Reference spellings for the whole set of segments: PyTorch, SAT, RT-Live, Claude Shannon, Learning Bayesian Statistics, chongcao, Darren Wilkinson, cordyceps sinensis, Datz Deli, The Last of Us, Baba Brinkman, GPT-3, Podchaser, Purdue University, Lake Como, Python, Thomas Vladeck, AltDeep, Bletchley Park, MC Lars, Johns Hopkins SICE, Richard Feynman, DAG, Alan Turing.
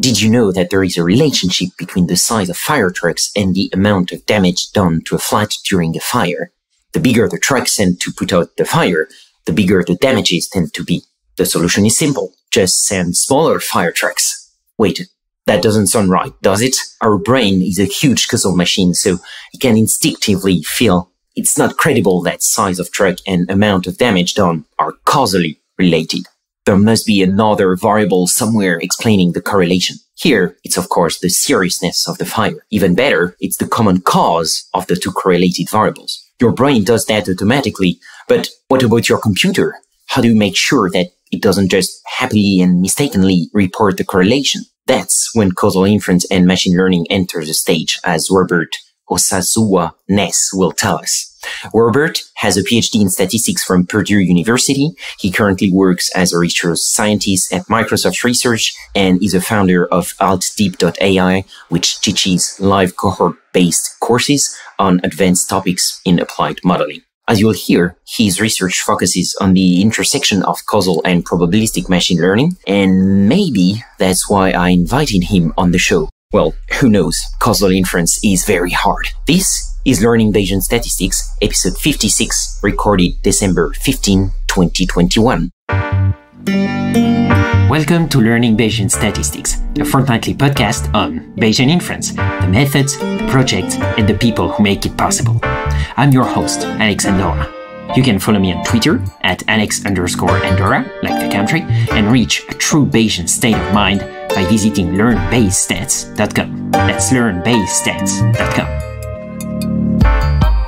Did you know that there is a relationship between the size of fire trucks and the amount of damage done to a flat during a fire? The bigger the trucks tend to put out the fire, the bigger the damages tend to be. The solution is simple. Just send smaller fire trucks. Wait, that doesn't sound right, does it? Our brain is a huge causal machine, so it can instinctively feel it's not credible that size of truck and amount of damage done are causally related. There must be another variable somewhere explaining the correlation. Here, it's of course the seriousness of the fire. Even better, it's the common cause of the two correlated variables. Your brain does that automatically, but what about your computer? How do you make sure that it doesn't just happily and mistakenly report the correlation? That's when causal inference and machine learning enter the stage, as Robert Osazuwa Ness will tell us. Robert has a PhD in statistics from Purdue University. He currently works as a research scientist at Microsoft Research and is a founder of AltDeep.ai, which teaches live cohort-based courses on advanced topics in applied modeling. As you'll hear, his research focuses on the intersection of causal and probabilistic machine learning, and maybe that's why I invited him on the show. Well, who knows? Causal inference is very hard. This is Learning Bayesian Statistics, episode 56, recorded December 15, 2021. Welcome to Learning Bayesian Statistics, a fortnightly podcast on Bayesian inference, the methods, the projects, and the people who make it possible. I'm your host, Alex Andorra. You can follow me on Twitter at @Alex_Andorra, like the country, and reach a true Bayesian state of mind by visiting learnbaystats.com. That's learnbaystats.com.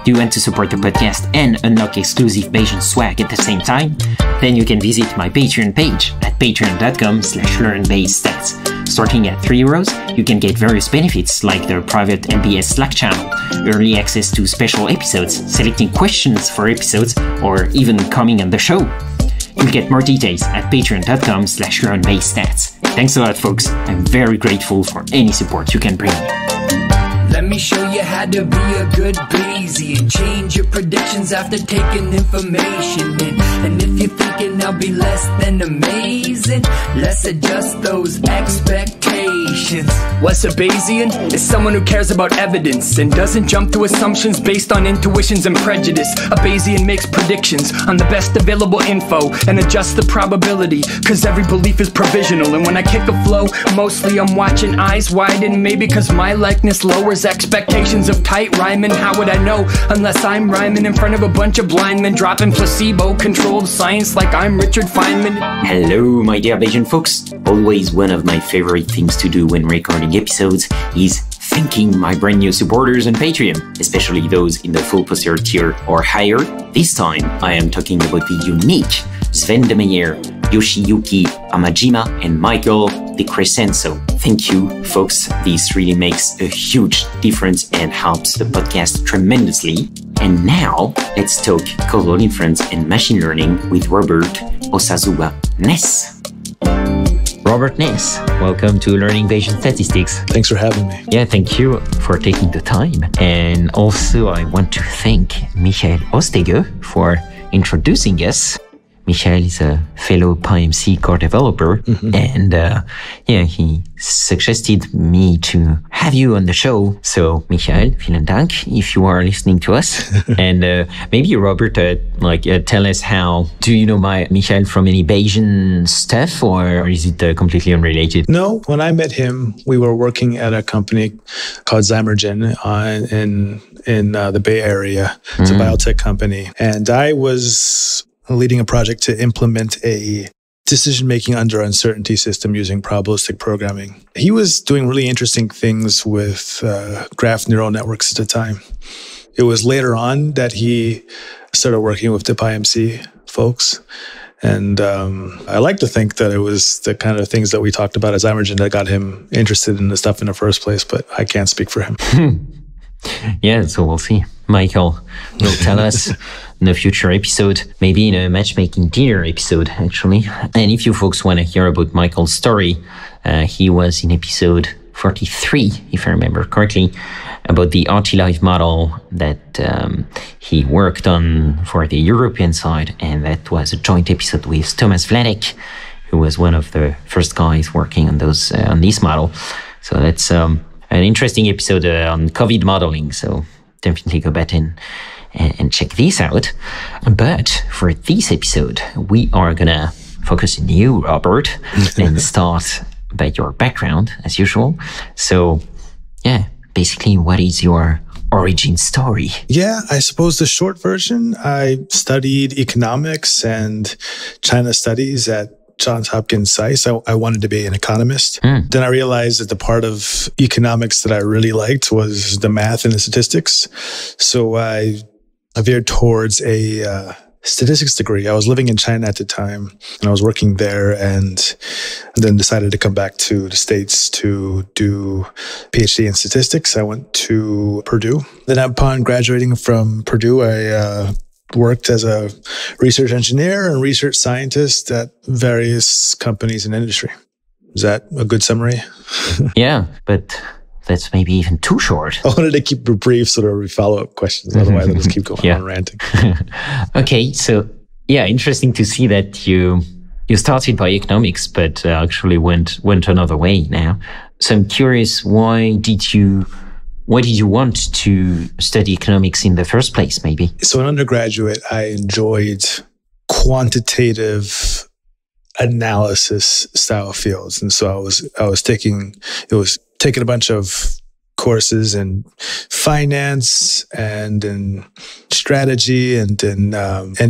Do you want to support the podcast and unlock exclusive Bayesian swag at the same time? Then you can visit my Patreon page at patreon.com/learnbaystats. Starting at €3, you can get various benefits like the private MBS Slack channel, early access to special episodes, selecting questions for episodes, or even coming on the show. You'll get more details at patreon.com/learnbaystats. Thanks a lot, folks. I'm very grateful for any support you can bring me. Let me show you how to be a good Bayesian. Change your predictions after taking information in. And if you're thinking I'll be less than amazing, let's adjust those expectations. What's a Bayesian? It's someone who cares about evidence and doesn't jump to assumptions based on intuitions and prejudice. A Bayesian makes predictions on the best available info and adjusts the probability, cause every belief is provisional. And when I kick a flow, mostly I'm watching eyes widen, maybe cause my likeness lowers expectations of tight rhyming. How would I know unless I'm rhyming in front of a bunch of blind men dropping placebo controlled science like I'm Richard Feynman? Hello, my dear Bayesian folks. Always one of my favorite things to do when recording episodes is thanking my brand new supporters on Patreon, especially those in the full poster tier or higher. This time, I am talking about the unique Sven de Meyer, Yoshiyuki Amajima, and Michael De Crescenzo. Thank you, folks. This really makes a huge difference and helps the podcast tremendously. And now, let's talk causal inference and machine learning with Robert Osazuwa Ness. Robert Ness, welcome to Learning Bayesian Statistics. Thanks for having me. Yeah, thank you for taking the time. And also, I want to thank Michael Ostegger for introducing us. Michael is a fellow PyMC core developer, and yeah, he suggested me to have you on the show. So, Michael, vielen Dank if you are listening to us. And maybe Robert, tell us, how do you know Michael from any Bayesian stuff, or is it completely unrelated? No, when I met him, we were working at a company called Zymergen in the Bay Area. It's a biotech company, and I was leading a project to implement a decision-making under uncertainty system using probabilistic programming. He was doing really interesting things with graph neural networks at the time. It was later on that he started working with the PyMC folks. And I like to think that it was the kind of things that we talked about as Zymergen that got him interested in the stuff in the first place, but I can't speak for him. Yeah, so we'll see. Michael will tell us in a future episode, maybe in a matchmaking dinner episode, actually. And if you folks want to hear about Michael's story, he was in episode 43, if I remember correctly, about the RT-Live model that he worked on for the European side. And that was a joint episode with Thomas Vladeck, who was one of the first guys working on those on this model. So that's an interesting episode on COVID modeling. So definitely go back in and check this out. But for this episode, we are gonna focus on you, Robert, and start by your background as usual. So yeah, basically, what is your origin story? Yeah, I suppose the short version, I studied economics and China studies at Johns Hopkins SICE. I wanted to be an economist. Then I realized that the part of economics that I really liked was the math and the statistics. So I veered towards a statistics degree. I was living in China at the time and I was working there, and then decided to come back to the States to do PhD in statistics. I went to Purdue. Then upon graduating from Purdue, I worked as a research engineer and research scientist at various companies in industry. Is that a good summary? Yeah, but that's maybe even too short. I wanted to keep it brief so there will be follow-up questions. Otherwise, I'll just keep going on ranting. Okay, so yeah, interesting to see that you started by economics, but actually went another way now. So I'm curious, why did you want to study economics in the first place, maybe? So in undergraduate, I enjoyed quantitative analysis style fields. And so I was taking a bunch of courses in finance and in strategy and in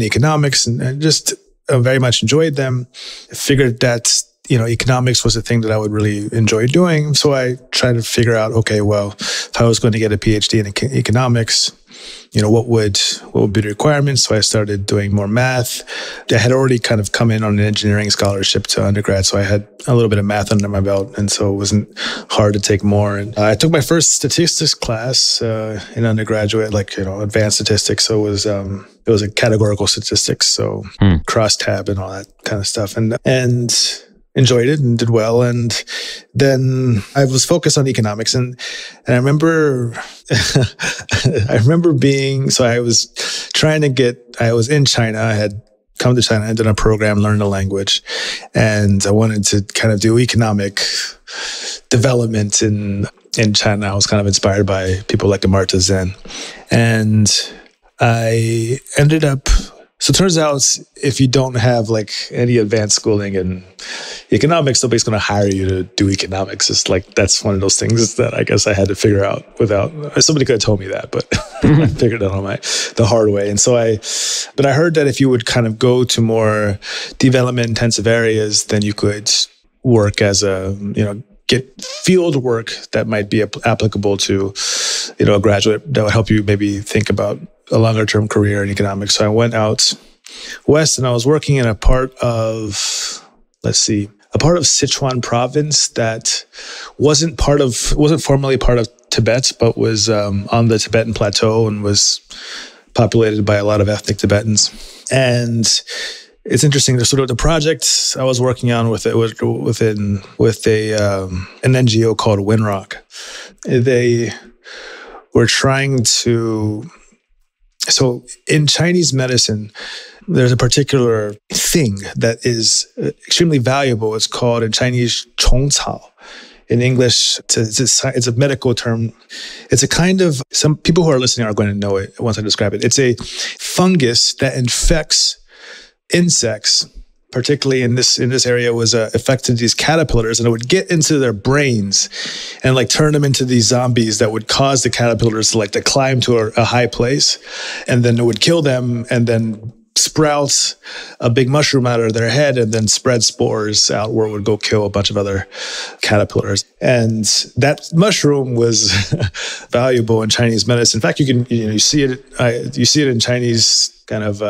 economics, and just very much enjoyed them. I figured that, you know, economics was a thing that I would really enjoy doing. So I tried to figure out, okay, well, if I was going to get a PhD in economics, you know, what would be the requirements? So I started doing more math. I had already kind of come in on an engineering scholarship to undergrad, so I had a little bit of math under my belt, and so it wasn't hard to take more. And I took my first statistics class in undergraduate, like, you know, advanced statistics. So it was a categorical statistics, so crosstab and all that kind of stuff, and enjoyed it and did well. And then I was focused on economics. And I remember, I was in China. I had come to China and done a program, learned a language. And I wanted to kind of do economic development in China. I was kind of inspired by people like Amartya Sen. And I ended up, so it turns out if you don't have like any advanced schooling in economics, nobody's going to hire you to do economics. It's like, that's one of those things that I guess I had to figure out without, somebody could have told me that, but I figured it out the hard way. And so but I heard that if you would kind of go to more development intensive areas, then you could work as get field work that might be applicable to, you know, a graduate that would help you maybe think about a longer-term career in economics. So I went out west, and I was working in a part of Sichuan province that wasn't formerly part of Tibet, but was on the Tibetan plateau and was populated by a lot of ethnic Tibetans. And it's interesting. Sort of the project I was working on with an NGO called Winrock. They were trying to. So in Chinese medicine, there's a particular thing that is extremely valuable. It's called in Chinese chongcao. In English, it's a medical term. It's a kind of, some people who are listening are going to know it once I describe it. It's a fungus that infects insects, particularly in this area was affected these caterpillars, and it would get into their brains and like turn them into these zombies that would cause the caterpillars to climb to a high place, and then it would kill them and then sprout a big mushroom out of their head and then spread spores out where it would go kill a bunch of other caterpillars. And that mushroom was valuable in Chinese medicine. In fact, you see it in Chinese kind of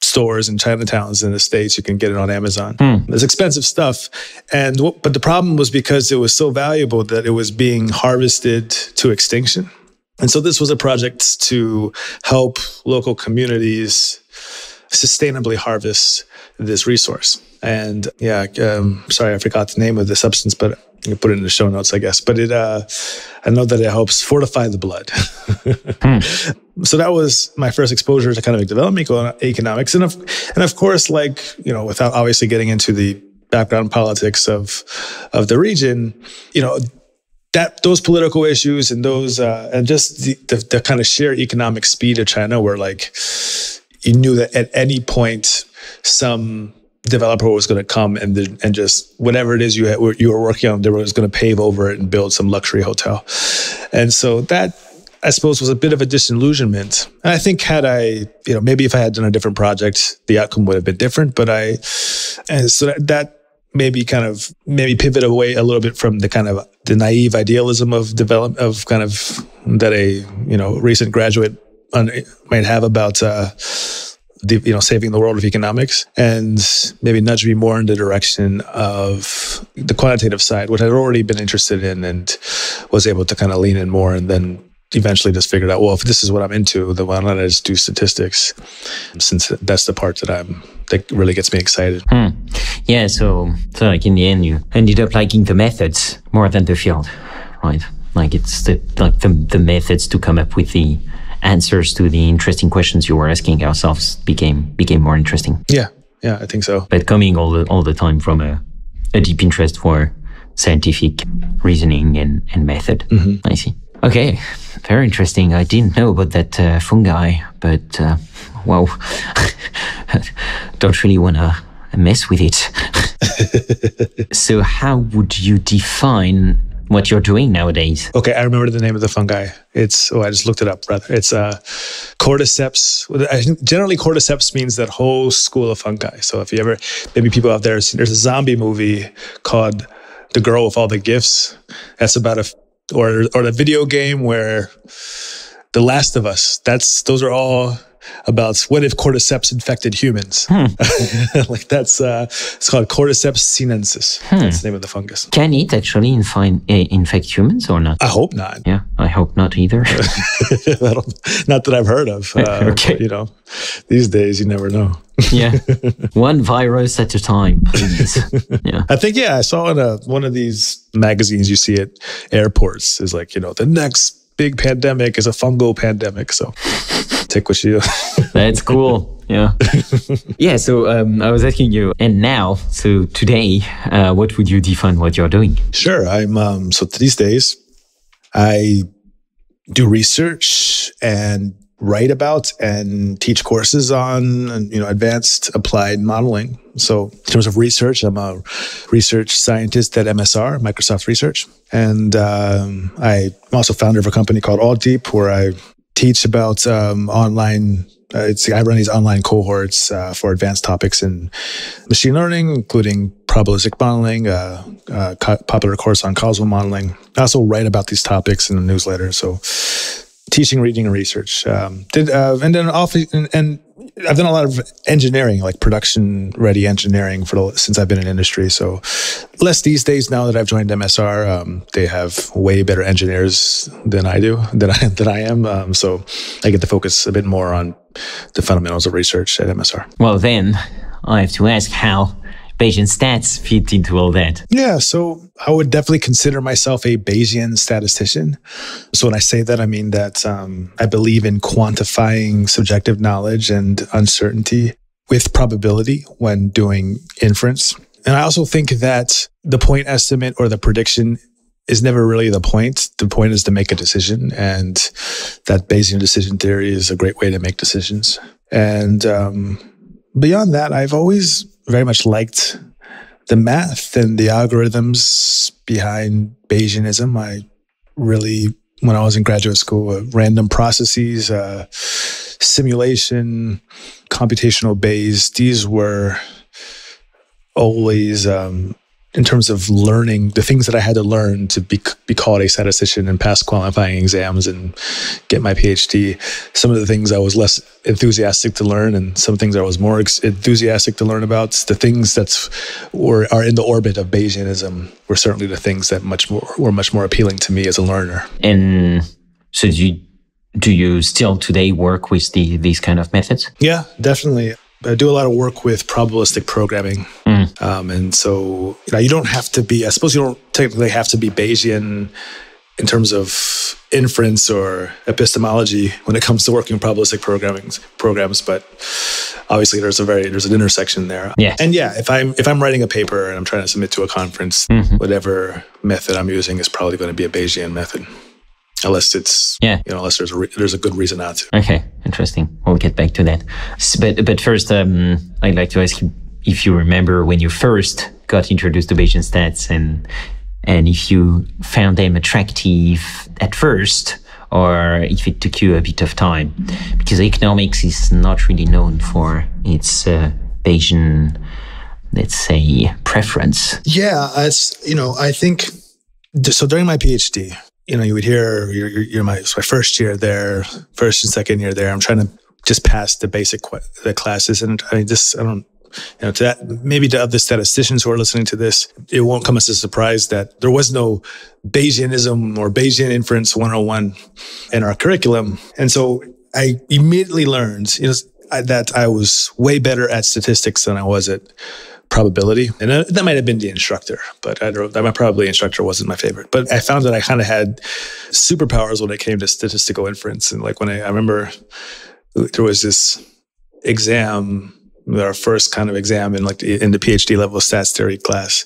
stores in Chinatowns in the States. You can get it on Amazon. It's expensive stuff. But the problem was because it was so valuable that it was being harvested to extinction. And so this was a project to help local communities sustainably harvest this resource. And yeah, sorry, I forgot the name of the substance, but you can put it in the show notes, I guess. But I know that it helps fortify the blood. So that was my first exposure to kind of development economics. And of course, without obviously getting into the background politics of the region, you know, that those political issues and those and just the kind of sheer economic speed of China, where like you knew that at any point some developer was going to come and just whatever it is you were working on, they were just going to pave over it and build some luxury hotel. And so that, I suppose, was a bit of a disillusionment. And I think had I, you know, maybe if I had done a different project, the outcome would have been different. But so that maybe kind of pivot away a little bit from the kind of the naive idealism of development of kind of that a, you know, recent graduate might have about the, you know, saving the world of economics, and maybe nudge me more in the direction of the quantitative side, which I'd already been interested in and was able to kind of lean in more, and then eventually just figured out, well, if this is what I'm into, then why don't I just do statistics, since that's the part that really gets me excited. Hmm. Yeah, so like in the end, you ended up liking the methods more than the field, right? Like it's the methods to come up with the answers to the interesting questions you were asking ourselves became more interesting. Yeah, yeah, I think so. But coming all the time from a deep interest for scientific reasoning and method. Mm-hmm. I see. Okay, very interesting. I didn't know about that fungi, but wow, don't really want to mess with it. So how would you define what you're doing nowadays? Okay, I remember the name of the fungi. It's, I just looked it up, rather. It's cordyceps. I think generally cordyceps means that whole school of fungi. So if you ever, maybe people out there have seen, there's a zombie movie called The Girl With All The Gifts. That's about or the video game where The Last of Us, those are all about what if cordyceps infected humans. Hmm. Like it's called cordyceps sinensis. Hmm. That's the name of the fungus. Can it actually infect humans or not? I hope not. Yeah, I hope not either. Not that I've heard of. Okay. But, you know, these days you never know. Yeah. One virus at a time, please. Yeah. I think, yeah, I saw in one of these magazines you see at airports is like, you know, the next big pandemic is a fungal pandemic. So take what you do. That's cool. Yeah. Yeah. So I was asking you, and now, so today, what would you define what you're doing? Sure. I'm, so these days I do research and write about and teach courses on, you know, advanced applied modeling. So in terms of research, I'm a research scientist at MSR, Microsoft Research. And I'm also founder of a company called AltDeep, where I teach about online, I run these online cohorts for advanced topics in machine learning, including probabilistic modeling, popular course on causal modeling. I also write about these topics in the newsletter. So teaching, reading, and research. And I've done a lot of engineering, like production-ready engineering since I've been in industry. So less these days now that I've joined MSR, they have way better engineers than I am. So I get to focus a bit more on the fundamentals of research at MSR. Well, then I have to ask how Bayesian stats fit into all that. Yeah, so I would definitely consider myself a Bayesian statistician. So when I say that, I mean that I believe in quantifying subjective knowledge and uncertainty with probability when doing inference. And I also think that the point estimate or the prediction is never really the point. The point is to make a decision, and that Bayesian decision theory is a great way to make decisions. And beyond that, I've always very much liked the math and the algorithms behind Bayesianism. I really, when I was in graduate school, random processes, simulation, computational Bayes, these were always, in terms of learning, the things that I had to learn to be called a statistician and pass qualifying exams and get my PhD, some of the things I was less enthusiastic to learn and some things I was more enthusiastic to learn about, the things that are in the orbit of Bayesianism were certainly the things that were much more appealing to me as a learner. And so do you still today work with these kind of methods? Yeah, definitely. I do a lot of work with probabilistic programming. Mm. And so, you know, you don't have to be, I suppose you don't technically have to be Bayesian in terms of inference or epistemology when it comes to working with probabilistic programs, but obviously there's an intersection there. Yeah. And yeah, if I'm writing a paper and I'm trying to submit to a conference, whatever method I'm using is probably going to be a Bayesian method. Unless it's, unless there's a good reason not to. Okay, interesting. We'll get back to that. But first, I'd like to ask you if you remember when you first got introduced to Bayesian stats and if you found them attractive at first or if it took you a bit of time. Because economics is not really known for its Bayesian, let's say, preference. Yeah, I think, so during my PhD, you would hear, it's my first year there, first and second year there. I'm trying to just pass the basic the classes, and to the statisticians who are listening to this, it won't come as a surprise that there was no Bayesianism or Bayesian inference 101 in our curriculum, and so I immediately learned, that I was way better at statistics than I was at probability. And that might have been the instructor, but my probability instructor wasn't my favorite. But I found that I kind of had superpowers when it came to statistical inference. And like I remember there was this exam, our first kind of exam in the PhD level stats theory class.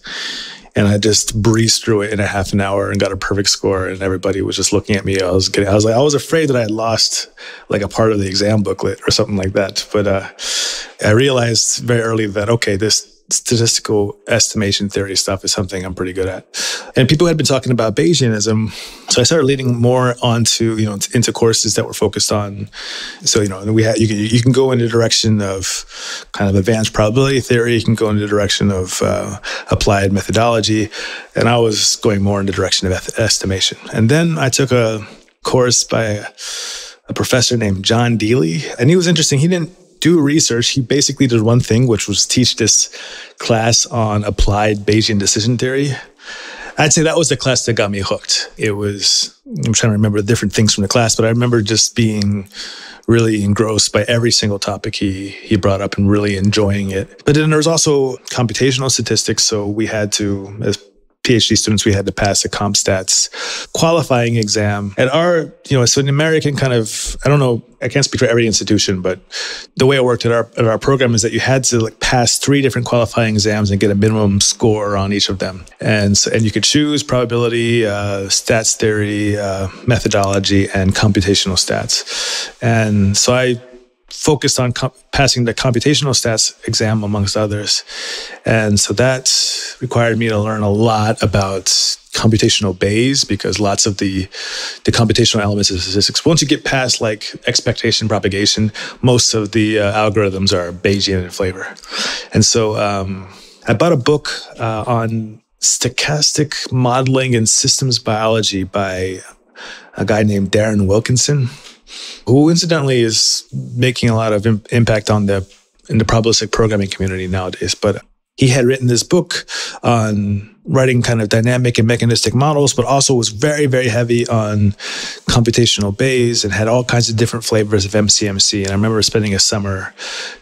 And I just breezed through it in a half an hour and got a perfect score. And everybody was just looking at me. I was afraid that I had lost a part of the exam booklet or something like that. But I realized very early that, okay, this statistical estimation theory stuff is something I'm pretty good at. And people had been talking about Bayesianism. So I started leaning more onto, into courses that were focused on. So, you can go in the direction of kind of advanced probability theory. You can go in the direction of applied methodology. And I was going more in the direction of estimation. And then I took a course by a professor named John Dealey. And he was interesting. He didn't do research. He basically did one thing, which was teach this class on applied Bayesian decision theory. I'd say that was the class that got me hooked. I'm trying to remember the different things from the class, but I remember just being really engrossed by every single topic he brought up and really enjoying it. But then there was also computational statistics. So we had to, as PhD students, we had to pass a CompStats qualifying exam. And so an American kind of, I don't know, I can't speak for every institution, but the way it worked at our program is that you had to pass 3 different qualifying exams and get a minimum score on each of them. And you could choose probability, stats theory, methodology, and computational stats. And so I focused on passing the computational stats exam, amongst others. And so that required me to learn a lot about computational Bayes, because lots of the computational elements of statistics, once you get past expectation propagation, most of the algorithms are Bayesian in flavor. And so I bought a book on stochastic modeling and systems biology by a guy named Darren Wilkinson, who incidentally is making a lot of impact in the probabilistic programming community nowadays. But he had written this book on writing kind of dynamic and mechanistic models, but also was very, very heavy on computational Bayes and had all kinds of different flavors of MCMC. And I remember spending a summer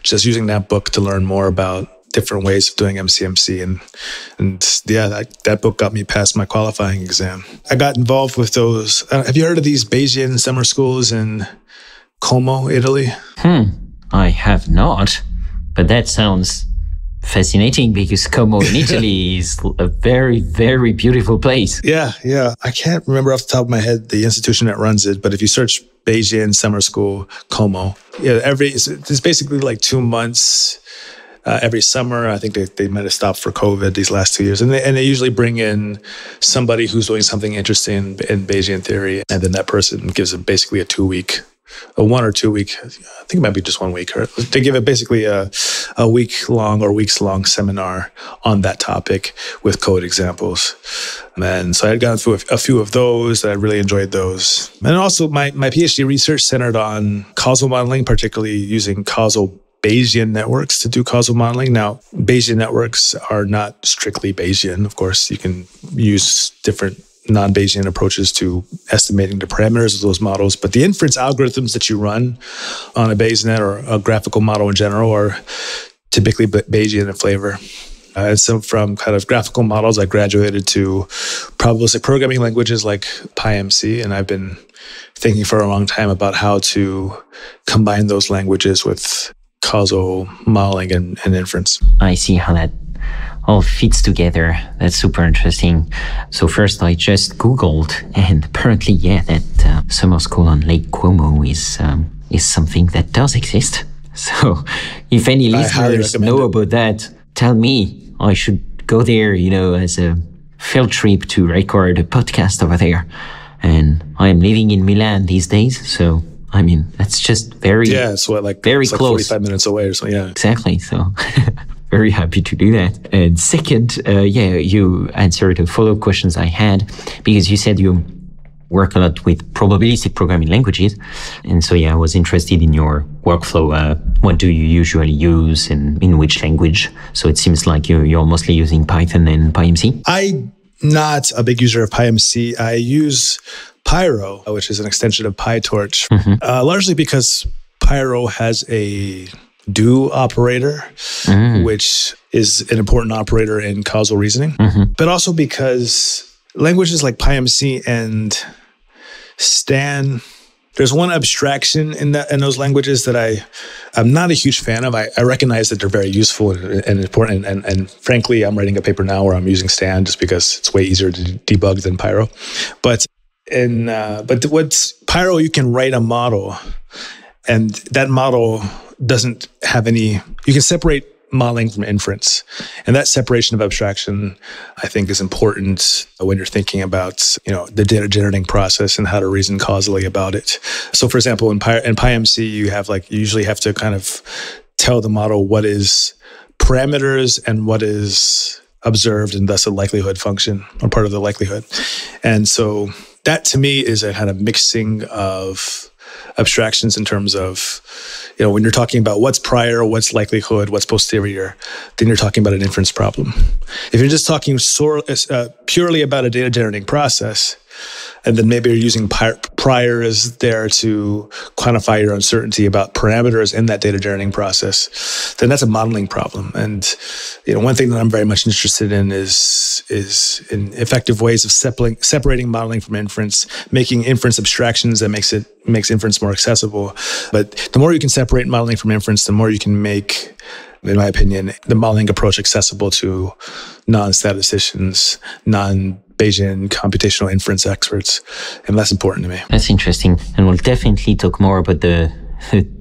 just using that book to learn more about different ways of doing MCMC. And that book got me past my qualifying exam. I got involved with those. Have you heard of these Bayesian summer schools in Como, Italy? I have not, but that sounds fascinating, because Como in Italy is a very, very beautiful place. Yeah. I can't remember off the top of my head the institution that runs it, but if you search Bayesian summer school Como, it's basically 2 months every summer. I think they might have stopped for COVID these last 2 years. And they usually bring in somebody who's doing something interesting in Bayesian theory. And then that person gives it basically a 1 or 2 week, I think it might be just 1 week. Or they give it basically a week long or weeks long seminar on that topic with code examples. And so I had gone through a few of those. I really enjoyed those. And also my PhD research centered on causal modeling, particularly using causal Bayesian networks to do causal modeling. Now, Bayesian networks are not strictly Bayesian. Of course, you can use different non-Bayesian approaches to estimating the parameters of those models, but the inference algorithms that you run on a Bayes net or a graphical model in general are typically Bayesian in flavor. And so from kind of graphical models, I graduated to probabilistic programming languages like PyMC, and I've been thinking for a long time about how to combine those languages with causal modeling and inference. I see how that all fits together. That's super interesting. So first I just Googled, and apparently, yeah, that summer school on Lake Como is something that does exist. So if any listeners know about that, tell me. I should go there, you know, as a field trip to record a podcast over there. And I am living in Milan these days, so I mean, that's just very, very it's close. Like 45 minutes away or so, yeah. Exactly, so very happy to do that. And second, yeah, you answered the follow-up questions I had, because you said you work a lot with probabilistic programming languages. And so, yeah, I was interested in your workflow. What do you usually use and in which language? So it seems like you're mostly using Python and PyMC. I'm not a big user of PyMC. I use Pyro, which is an extension of PyTorch, largely because Pyro has a do operator, which is an important operator in causal reasoning, but also because languages like PyMC and Stan, there's one abstraction in those languages that I'm not a huge fan of. I recognize that they're very useful and important. And frankly, I'm writing a paper now where I'm using Stan just because it's way easier to debug than Pyro. But what's Pyro, you can write a model, and that model doesn't have any, you can separate modeling from inference. And that separation of abstraction, I think, is important when you're thinking about, you know, the data generating process and how to reason causally about it. So for example, in PyMC, you have you usually have to kind of tell the model what is parameters and what is observed, and thus a likelihood function or part of the likelihood. And so that to me is a kind of mixing of abstractions in terms of, you know, when you're talking about what's prior, what's likelihood, what's posterior, then you're talking about an inference problem. If you're just talking purely about a data generating process, and then maybe you're using priors there to quantify your uncertainty about parameters in that data generating process, then that's a modeling problem. And you know, one thing that I'm very much interested in is in effective ways of separating modeling from inference, making inference abstractions that makes inference more accessible. But the more you can separate modeling from inference, the more you can make, in my opinion, the modeling approach accessible to non-statisticians, non-Bayesian computational inference experts. And that's important to me. That's interesting. And we'll definitely talk more about the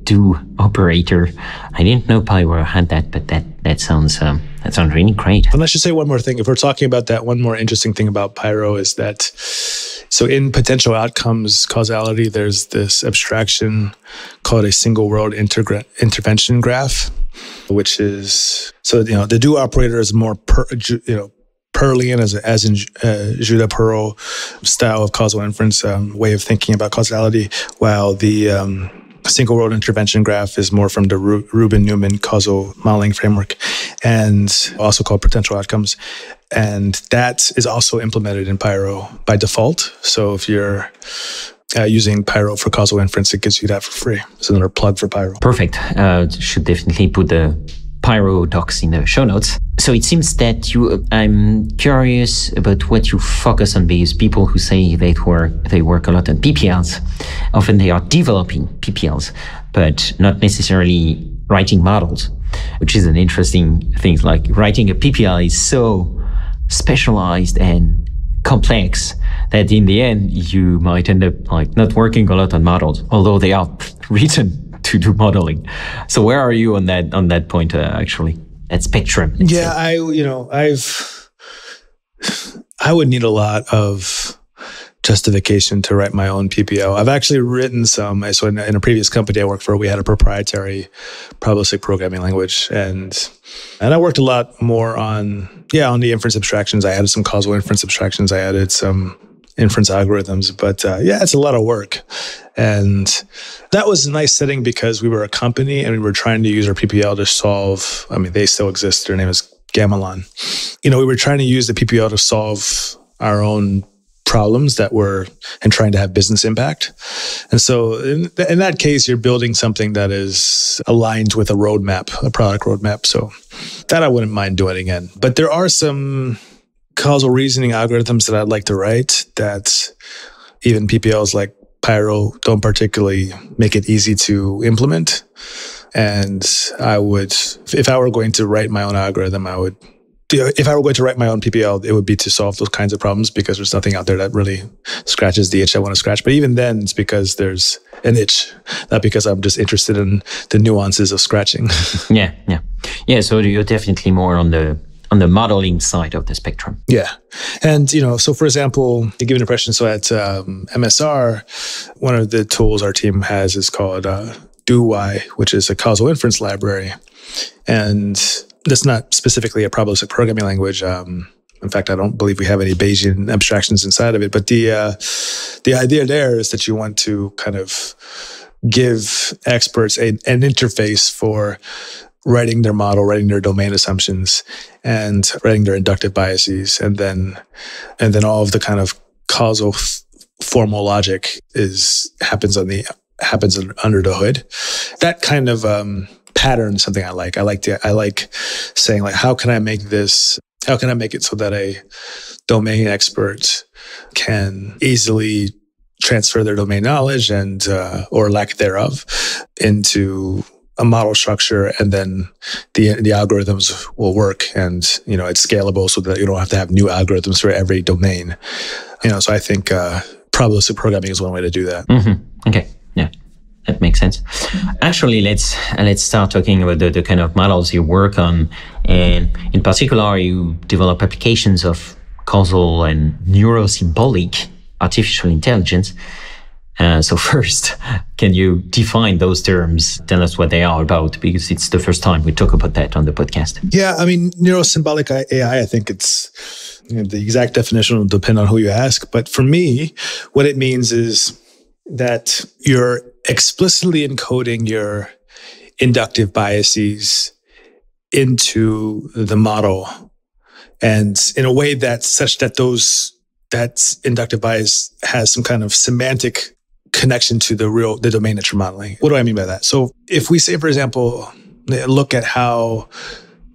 do operator. I didn't know Pyro had that, but that sounds really great. And I should say one more thing. If we're talking about that, one more interesting thing about Pyro is that, so in potential outcomes causality, there's this abstraction called a single world intervention graph, which is, so, you know, the do operator is more, Pearlian, as in Judea Pearl style of causal inference, way of thinking about causality, while the single world intervention graph is more from the Rubin-Newman causal modeling framework, and also called potential outcomes. And that is also implemented in Pyro by default. So if you're using Pyro for causal inference, it gives you that for free. It's another plug for Pyro. Perfect. Should definitely put the Pyro docs in the show notes. So it seems that I'm curious about what you focus on, because people who say they work a lot on PPLs, often they are developing PPLs, but not necessarily writing models, which is an interesting thing. Like writing a PPL is so specialized and complex that in the end, you might end up not working a lot on models, although they are written to do modeling. So where are you on that point, actually, at spectrum? Yeah, I would need a lot of justification to write my own PPL. I've actually written some. So in a previous company I worked for, we had a proprietary probabilistic programming language, and I worked a lot more on the inference abstractions. I added some causal inference abstractions. I added some inference algorithms, but yeah, it's a lot of work. And that was a nice setting because we were a company and we were trying to use our PPL to solve, I mean, they still exist. Their name is Gamelon. You know, we were trying to use the PPL to solve our own problems and trying to have business impact. And so in that case, you're building something that is aligned with a roadmap, a product roadmap. So that I wouldn't mind doing again. But there are some causal reasoning algorithms that I'd like to write that even PPLs like Pyro don't particularly make it easy to implement. And I would, if I were going to write my own algorithm, I would, if I were going to write my own PPL, it would be to solve those kinds of problems because there's nothing out there that really scratches the itch I want to scratch. But even then, it's because there's an itch, not because I'm just interested in the nuances of scratching. Yeah. So you're definitely more on the modeling side of the spectrum. Yeah. And, you know, so for example, to give an impression, so at MSR, one of the tools our team has is called DoWhy, which is a causal inference library. And that's not specifically a probabilistic programming language. In fact, I don't believe we have any Bayesian abstractions inside of it. But the idea there is that you want to kind of give experts an interface for writing their model, writing their domain assumptions, and writing their inductive biases, and then all of the kind of causal formal logic happens under the hood. That kind of pattern is something I like. I like saying, like, how can I make it so that a domain expert can easily transfer their domain knowledge and or lack thereof into a model structure, and then the algorithms will work, and you know it's scalable so that you don't have to have new algorithms for every domain. You know, so I think probabilistic programming is one way to do that. Mm-hmm. Okay, yeah, that makes sense. Actually, let's start talking about the kind of models you work on, and in particular, you develop applications of causal and neurosymbolic artificial intelligence. So first, can you define those terms? Tell us what they are about, because it's the first time we talk about that on the podcast. Yeah, I mean, neurosymbolic AI, I think it's, you know, the exact definition will depend on who you ask. But for me, what it means is that you're explicitly encoding your inductive biases into the model, and in a way that's such that that inductive bias has some kind of semantic connection to the domain that you're modeling. What do I mean by that? So if we say, for example, look at how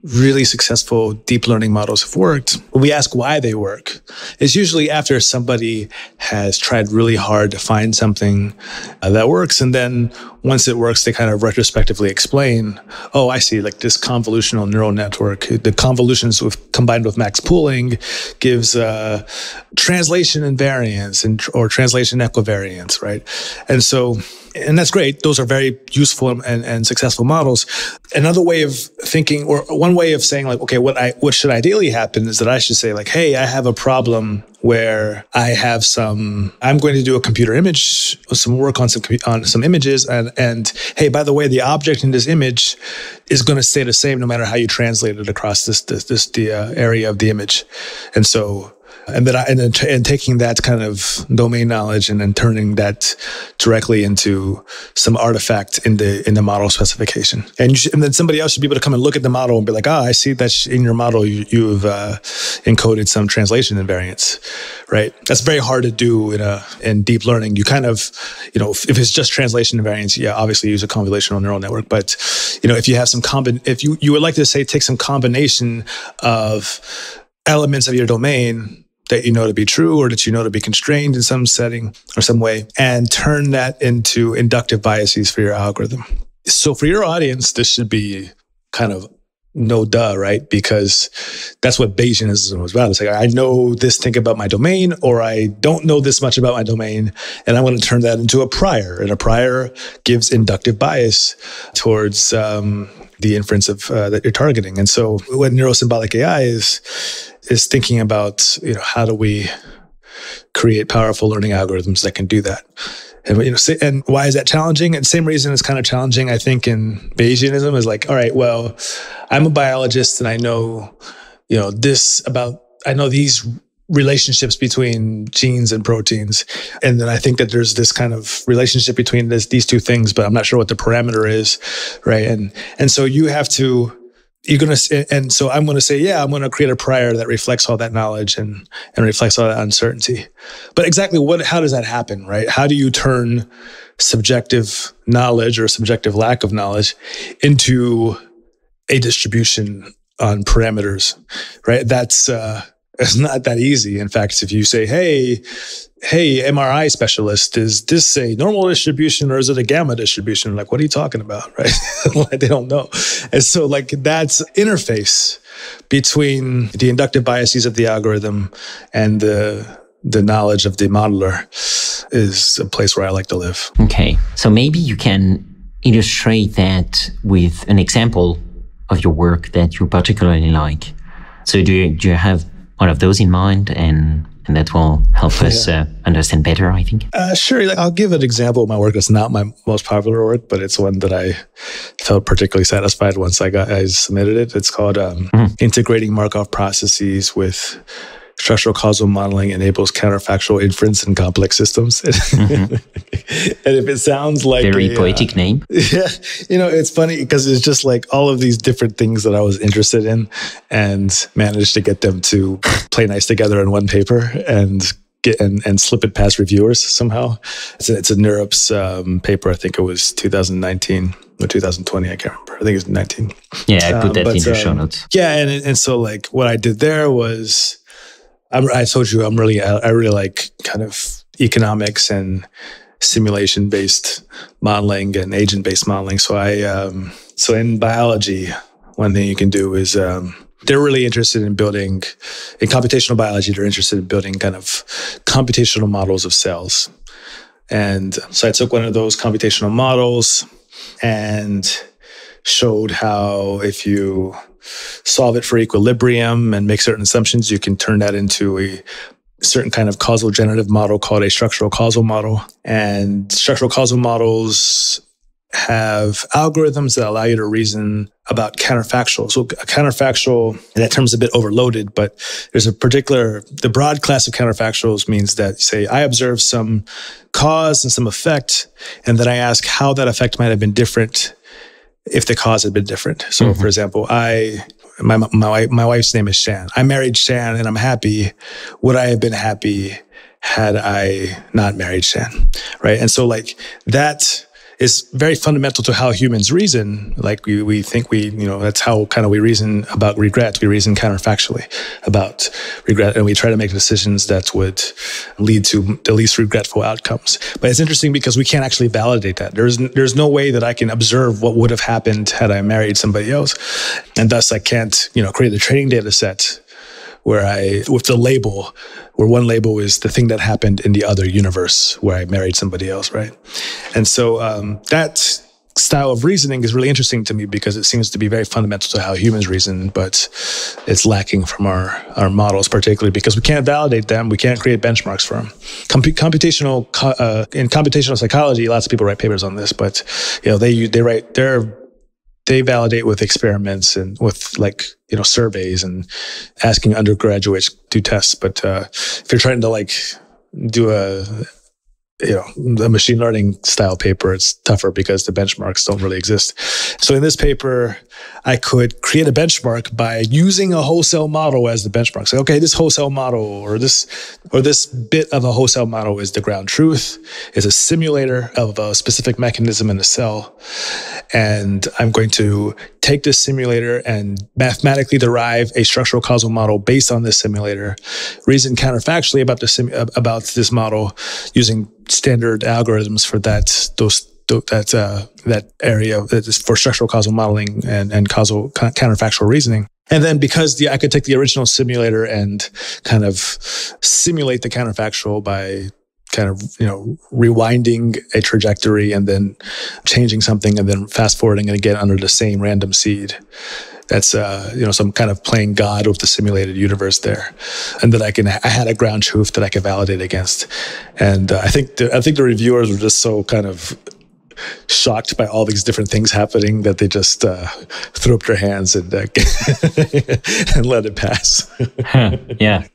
really successful deep learning models have worked, we ask why they work. It's usually after somebody has tried really hard to find something that works. And then once it works, they kind of retrospectively explain, oh, I see, like this convolutional neural network, the convolutions combined with max pooling gives translation invariance or translation equivariance, right? And so, and that's great. Those are very useful and successful models. Another way of thinking, or one way of saying, like, okay, what should ideally happen is that I should say, like, hey, I have a problem where I have I'm going to do a computer image, some work on some images, and hey, by the way, the object in this image is going to stay the same no matter how you translate it across the area of the image, and so. And then taking that kind of domain knowledge and then turning that directly into some artifact in the model specification. And then somebody else should be able to come and look at the model and be like, I see that in your model you've encoded some translation invariance, right? That's very hard to do in deep learning. You kind of, you know, if it's just translation invariance, yeah, obviously use a convolutional neural network. But, you know, if you have if you would like to say take some combination of elements of your domain that you know to be true or that you know to be constrained in some setting or some way, and turn that into inductive biases for your algorithm. So for your audience, this should be kind of no duh, right? Because that's what Bayesianism was about. It's like, I know this thing about my domain, or I don't know this much about my domain, and I want to turn that into a prior. And a prior gives inductive bias towards the inference of that you're targeting. And so what neurosymbolic AI is thinking about, you know, how do we create powerful learning algorithms that can do that? And, you know, and why is that challenging? And same reason it's kind of challenging, I think, in Bayesianism is like, all right, well, I'm a biologist and I know, you know, I know these relationships between genes and proteins. And then I think that there's this kind of relationship between these two things, but I'm not sure what the parameter is, right? And so you have to, and so I'm going to say, yeah, I'm going to create a prior that reflects all that knowledge and reflects all that uncertainty. But exactly how does that happen, right? How do you turn subjective knowledge or subjective lack of knowledge into a distribution on parameters, right? That's, it's not that easy. In fact, if you say, hey, hey, MRI specialist, is this a normal distribution or is it a gamma distribution? Like, what are you talking about, right? Like, they don't know. And so like that's interface between the inductive biases of the algorithm and the knowledge of the modeler is a place where I like to live. Okay. So maybe you can illustrate that with an example of your work that you particularly like. So do you have one of those in mind, and that will help us understand better, I think? Sure. I'll give an example of my work. It's not my most popular work, but it's one that I felt particularly satisfied once I submitted it. It's called Integrating Markov Processes with Structural Causal Modeling Enables Counterfactual Inference in Complex Systems. And if it sounds like very poetic name. Yeah. You know, it's funny because it's just like all of these different things that I was interested in and managed to get them to play nice together in one paper and slip it past reviewers somehow. It's a NeurIPS paper. I think it was 2019 or 2020. I can't remember. I think it was 19. Yeah, I put that in the show notes. Yeah. And so like what I did there was, I told you I really like kind of economics and simulation-based modeling and agent-based modeling. So so in biology, one thing you can do is they're really interested in building, in computational biology, they're interested in building kind of computational models of cells. And so I took one of those computational models and showed how if you solve it for equilibrium and make certain assumptions, you can turn that into a certain kind of causal generative model called a structural causal model. And structural causal models have algorithms that allow you to reason about counterfactuals. So a counterfactual, and that term's a bit overloaded, but there's a particular, the broad class of counterfactuals means that, say, I observe some cause and some effect, and then I ask how that effect might have been different if the cause had been different. So for example, my wife's name is Shan. I married Shan and I'm happy. Would I have been happy had I not married Shan? Right. And so like that is very fundamental to how humans reason. Like we think we, you know, that's how kind of we reason about regret. We reason counterfactually about regret and we try to make decisions that would lead to the least regretful outcomes. But it's interesting because we can't actually validate that. There's no way that I can observe what would have happened had I married somebody else. And thus I can't, you know, create a training data set with the label, where one label is the thing that happened in the other universe where I married somebody else, right? And so that style of reasoning is really interesting to me because it seems to be very fundamental to how humans reason, but it's lacking from our models, particularly because we can't validate them, we can't create benchmarks for them. In computational psychology, lots of people write papers on this, but you know they validate with experiments and with surveys and asking undergraduates to do tests. But if you're trying to do a machine learning style paper, it's tougher because the benchmarks don't really exist. So in this paper, I could create a benchmark by using a whole cell model as the benchmark. So, okay, this whole cell model or this bit of a whole cell model is the ground truth, is a simulator of a specific mechanism in a cell. And I'm going to take this simulator and mathematically derive a structural causal model based on this simulator, reason counterfactually about this model using standard algorithms for that area that is for structural causal modeling and causal counterfactual reasoning. And then because I could take the original simulator and kind of simulate the counterfactual by kind of, you know, rewinding a trajectory and then changing something and then fast forwarding it again under the same random seed. That's, some kind of playing God with the simulated universe there. And that I had a ground truth that I could validate against. And I think the reviewers were just so kind of shocked by all these different things happening that they just threw up their hands and and let it pass. Yeah.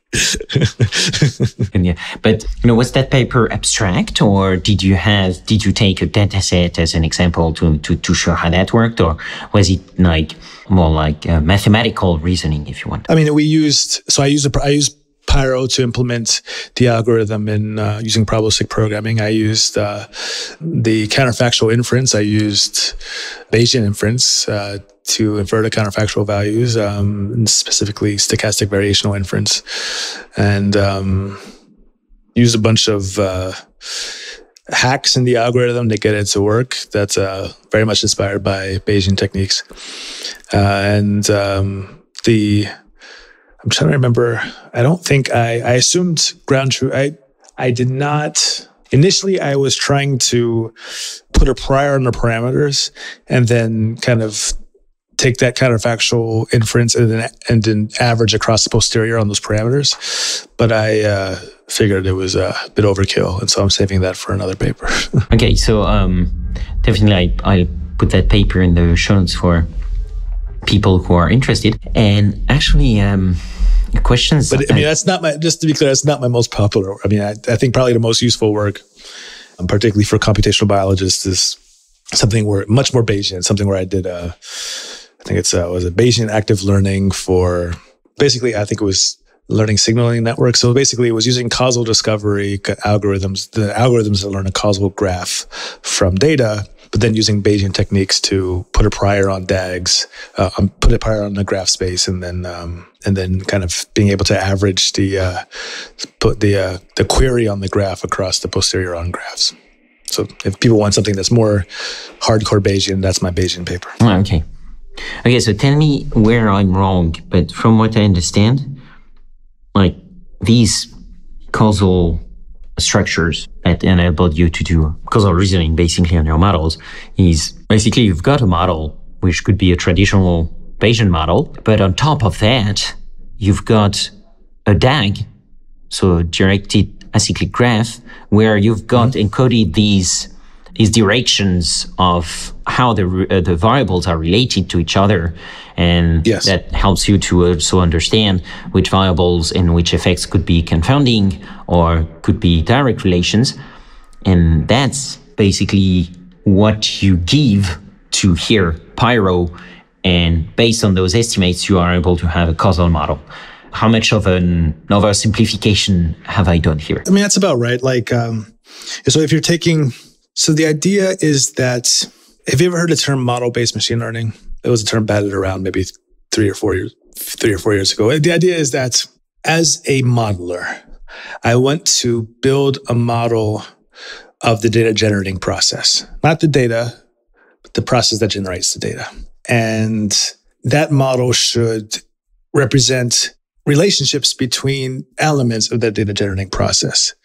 Yeah. But was that paper abstract, or did you take a data set as an example to show how that worked, or was it more like mathematical reasoning, if you want? I mean, I used Pyro to implement the algorithm in using probabilistic programming. I used the counterfactual inference. I used Bayesian inference to infer the counterfactual values, specifically stochastic variational inference. And use a bunch of hacks in the algorithm to get it to work. That's very much inspired by Bayesian techniques. I'm trying to remember. I don't think I assumed ground truth. I did not. Initially, I was trying to put a prior on the parameters and then kind of take that counterfactual inference and then average across the posterior on those parameters. But I figured it was a bit overkill, and so I'm saving that for another paper. Okay, so definitely I'll put that paper in the show notes for people who are interested. And actually, questions. But I mean, that's not my. Just to be clear, that's not my most popular. I mean, I think probably the most useful work, particularly for computational biologists, is something where much more Bayesian. Something where I did a. I think it was a Bayesian active learning for basically, I think it was learning signaling networks. So basically it was using causal discovery algorithms, the algorithms that learn a causal graph from data, but then using Bayesian techniques to put a prior on DAGs, put a prior on the graph space, and then kind of being able to average the query on the graph across the posterior on graphs. So if people want something that's more hardcore Bayesian, that's my Bayesian paper. Oh, okay. Okay, so tell me where I'm wrong, but from what I understand, like these causal structures that enabled you to do causal reasoning basically on your models is basically you've got a model which could be a traditional Bayesian model, but on top of that, you've got a DAG, so a directed acyclic graph, where you've got encoded these directions of how the variables are related to each other. And yes, that helps you to also understand which variables and which effects could be confounding or could be direct relations. And that's basically what you give to here, Pyro. And based on those estimates, you are able to have a causal model. How much of an oversimplification have I done here? I mean, that's about right. Like, so if you're taking... So the idea is that, have you ever heard the term model-based machine learning? It was a term batted around maybe three or four years ago. The idea is that as a modeler, I want to build a model of the data generating process, not the data, but the process that generates the data. And that model should represent relationships between elements of that data generating process.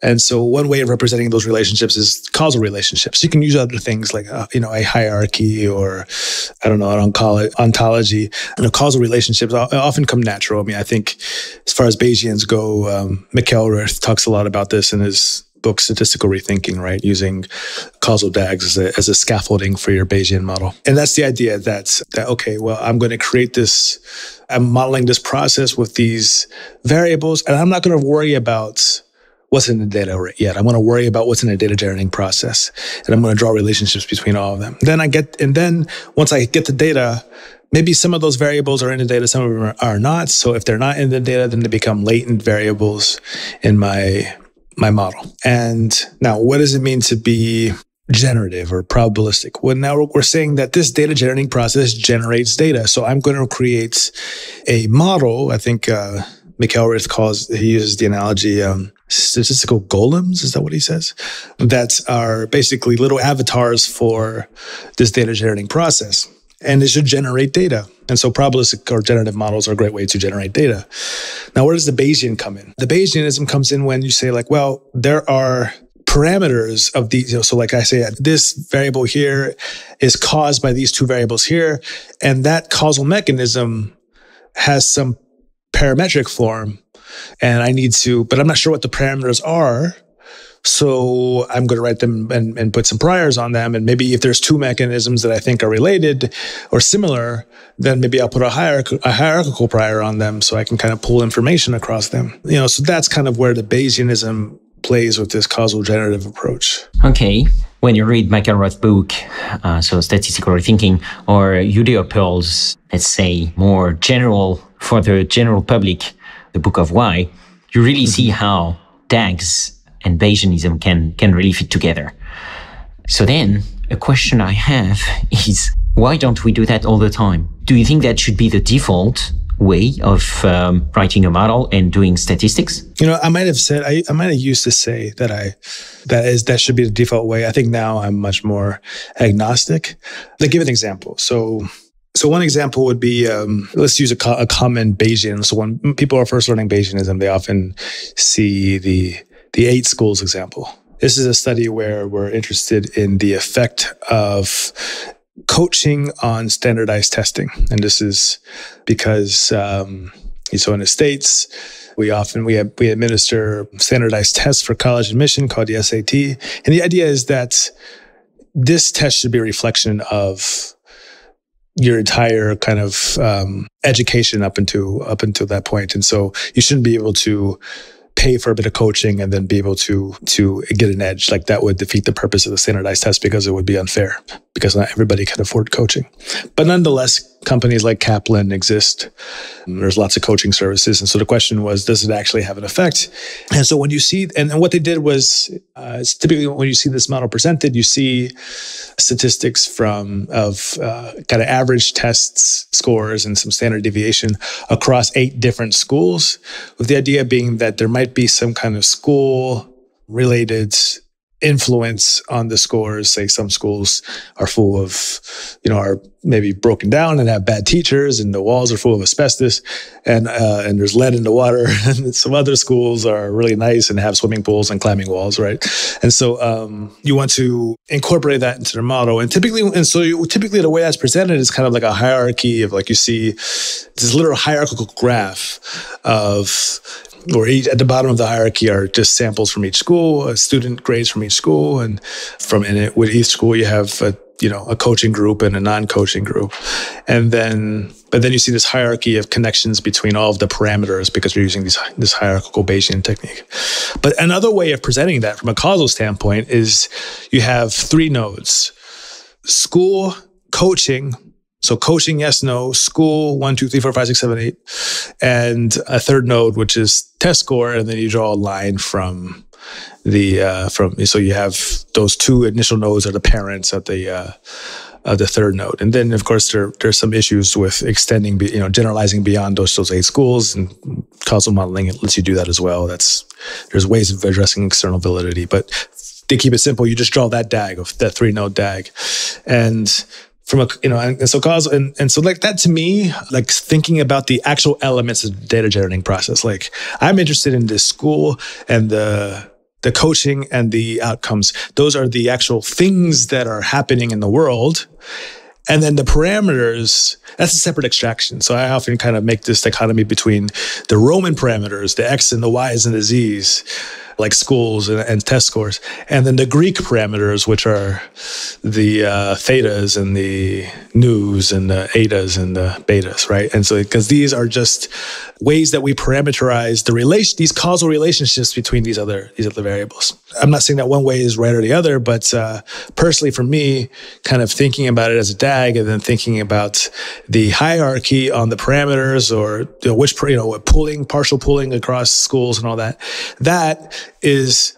And so one way of representing those relationships is causal relationships. You can use other things like, a hierarchy or, I don't know, an ontology. Causal relationships often come natural. I mean, I think as far as Bayesians go, McElreath talks a lot about this in his book, Statistical Rethinking, right? Using causal DAGs as a scaffolding for your Bayesian model. And that's the idea that, okay, well, I'm going to create this, I'm modeling this process with these variables, and I'm not going to worry about what's in the data yet. I want to worry about what's in the data generating process. And I'm going to draw relationships between all of them. Then once I get the data, maybe some of those variables are in the data, some of them are not. So if they're not in the data, then they become latent variables in my model. And now, what does it mean to be generative or probabilistic? Well, now we're saying that this data generating process generates data. So I'm going to create a model. I think McElreath uses the analogy, statistical golems, is that what he says? That are basically little avatars for this data generating process. And it should generate data. And so probabilistic or generative models are a great way to generate data. Now, where does the Bayesian come in? The Bayesianism comes in when you say, like, well, there are parameters of these, so like I say, this variable here is caused by these two variables here. And that causal mechanism has some parametric form. And I need to, but I'm not sure what the parameters are. So I'm going to write them and put some priors on them. And maybe if there's two mechanisms that I think are related or similar, then maybe I'll put a hierarchical prior on them so I can kind of pull information across them. So that's kind of where the Bayesianism plays with this causal generative approach. Okay. When you read McElrath's book, so Statistical Rethinking, or Judea Pearl's, let's say, more general, for the general public, the book of why, you really see how DAGs and Bayesianism can really fit together. So then a question I have is, why don't we do that all the time? Do you think that should be the default way of writing a model and doing statistics? You know, I might have said, I might have used to say that that should be the default way. I think now I'm much more agnostic. Like, give an example. So one example would be, let's use a common Bayesian. So when people are first learning Bayesianism, they often see the 8 schools example. This is a study where we're interested in the effect of coaching on standardized testing. And this is because, so in the States, we administer standardized tests for college admission called the SAT. And the idea is that this test should be a reflection of your entire kind of education up until that point. And so you shouldn't be able to pay for a bit of coaching and then be able to get an edge. Like, that would defeat the purpose of the standardized test, because it would be unfair, because not everybody can afford coaching. But nonetheless, companies like Kaplan exist. There's lots of coaching services. And so the question was, does it actually have an effect? And so when you see, and what they did was, it's typically when you see this model presented, you see statistics of kind of average tests, scores, and some standard deviation across 8 different schools, with the idea being that there might be some kind of school-related influence on the scores. Say some schools are full of, are maybe broken down and have bad teachers, and the walls are full of asbestos, and there's lead in the water. And some other schools are really nice and have swimming pools and climbing walls, right? And so you want to incorporate that into the model. And typically the way that's presented is kind of like a hierarchy of, like, you see this literal hierarchical graph of, at the bottom of the hierarchy are just samples from each school, student grades from each school, and with each school you have a coaching group and a non-coaching group, but then you see this hierarchy of connections between all of the parameters, because you're using this hierarchical Bayesian technique. But another way of presenting that from a causal standpoint is you have 3 nodes: school, coaching. So coaching, yes, no, school, 1, 2, 3, 4, 5, 6, 7, 8. And a 3rd node, which is test score. And then you draw a line from so you have those 2 initial nodes are the parents of the 3rd node. And then, of course, there's some issues with extending, generalizing beyond those 8 schools, and causal modeling lets you do that as well. There's ways of addressing external validity, but to keep it simple, you just draw that DAG, of that 3-node DAG. And so that, to me, like, thinking about the actual elements of the data generating process. Like, I'm interested in this school and the coaching and the outcomes. Those are the actual things that are happening in the world. And then the parameters, that's a separate abstraction. So I often kind of make this dichotomy between the Roman parameters, the X and the Y's and the Z's, like schools and test scores, and then the Greek parameters, which are the thetas and the nous and the etas and the betas, right? And so, because these are just ways that we parameterize these causal relationships between these other variables. I'm not saying that one way is right or the other, but personally, for me, kind of thinking about it as a DAG, and then thinking about the hierarchy on the parameters, or partial pooling across schools and all that. That is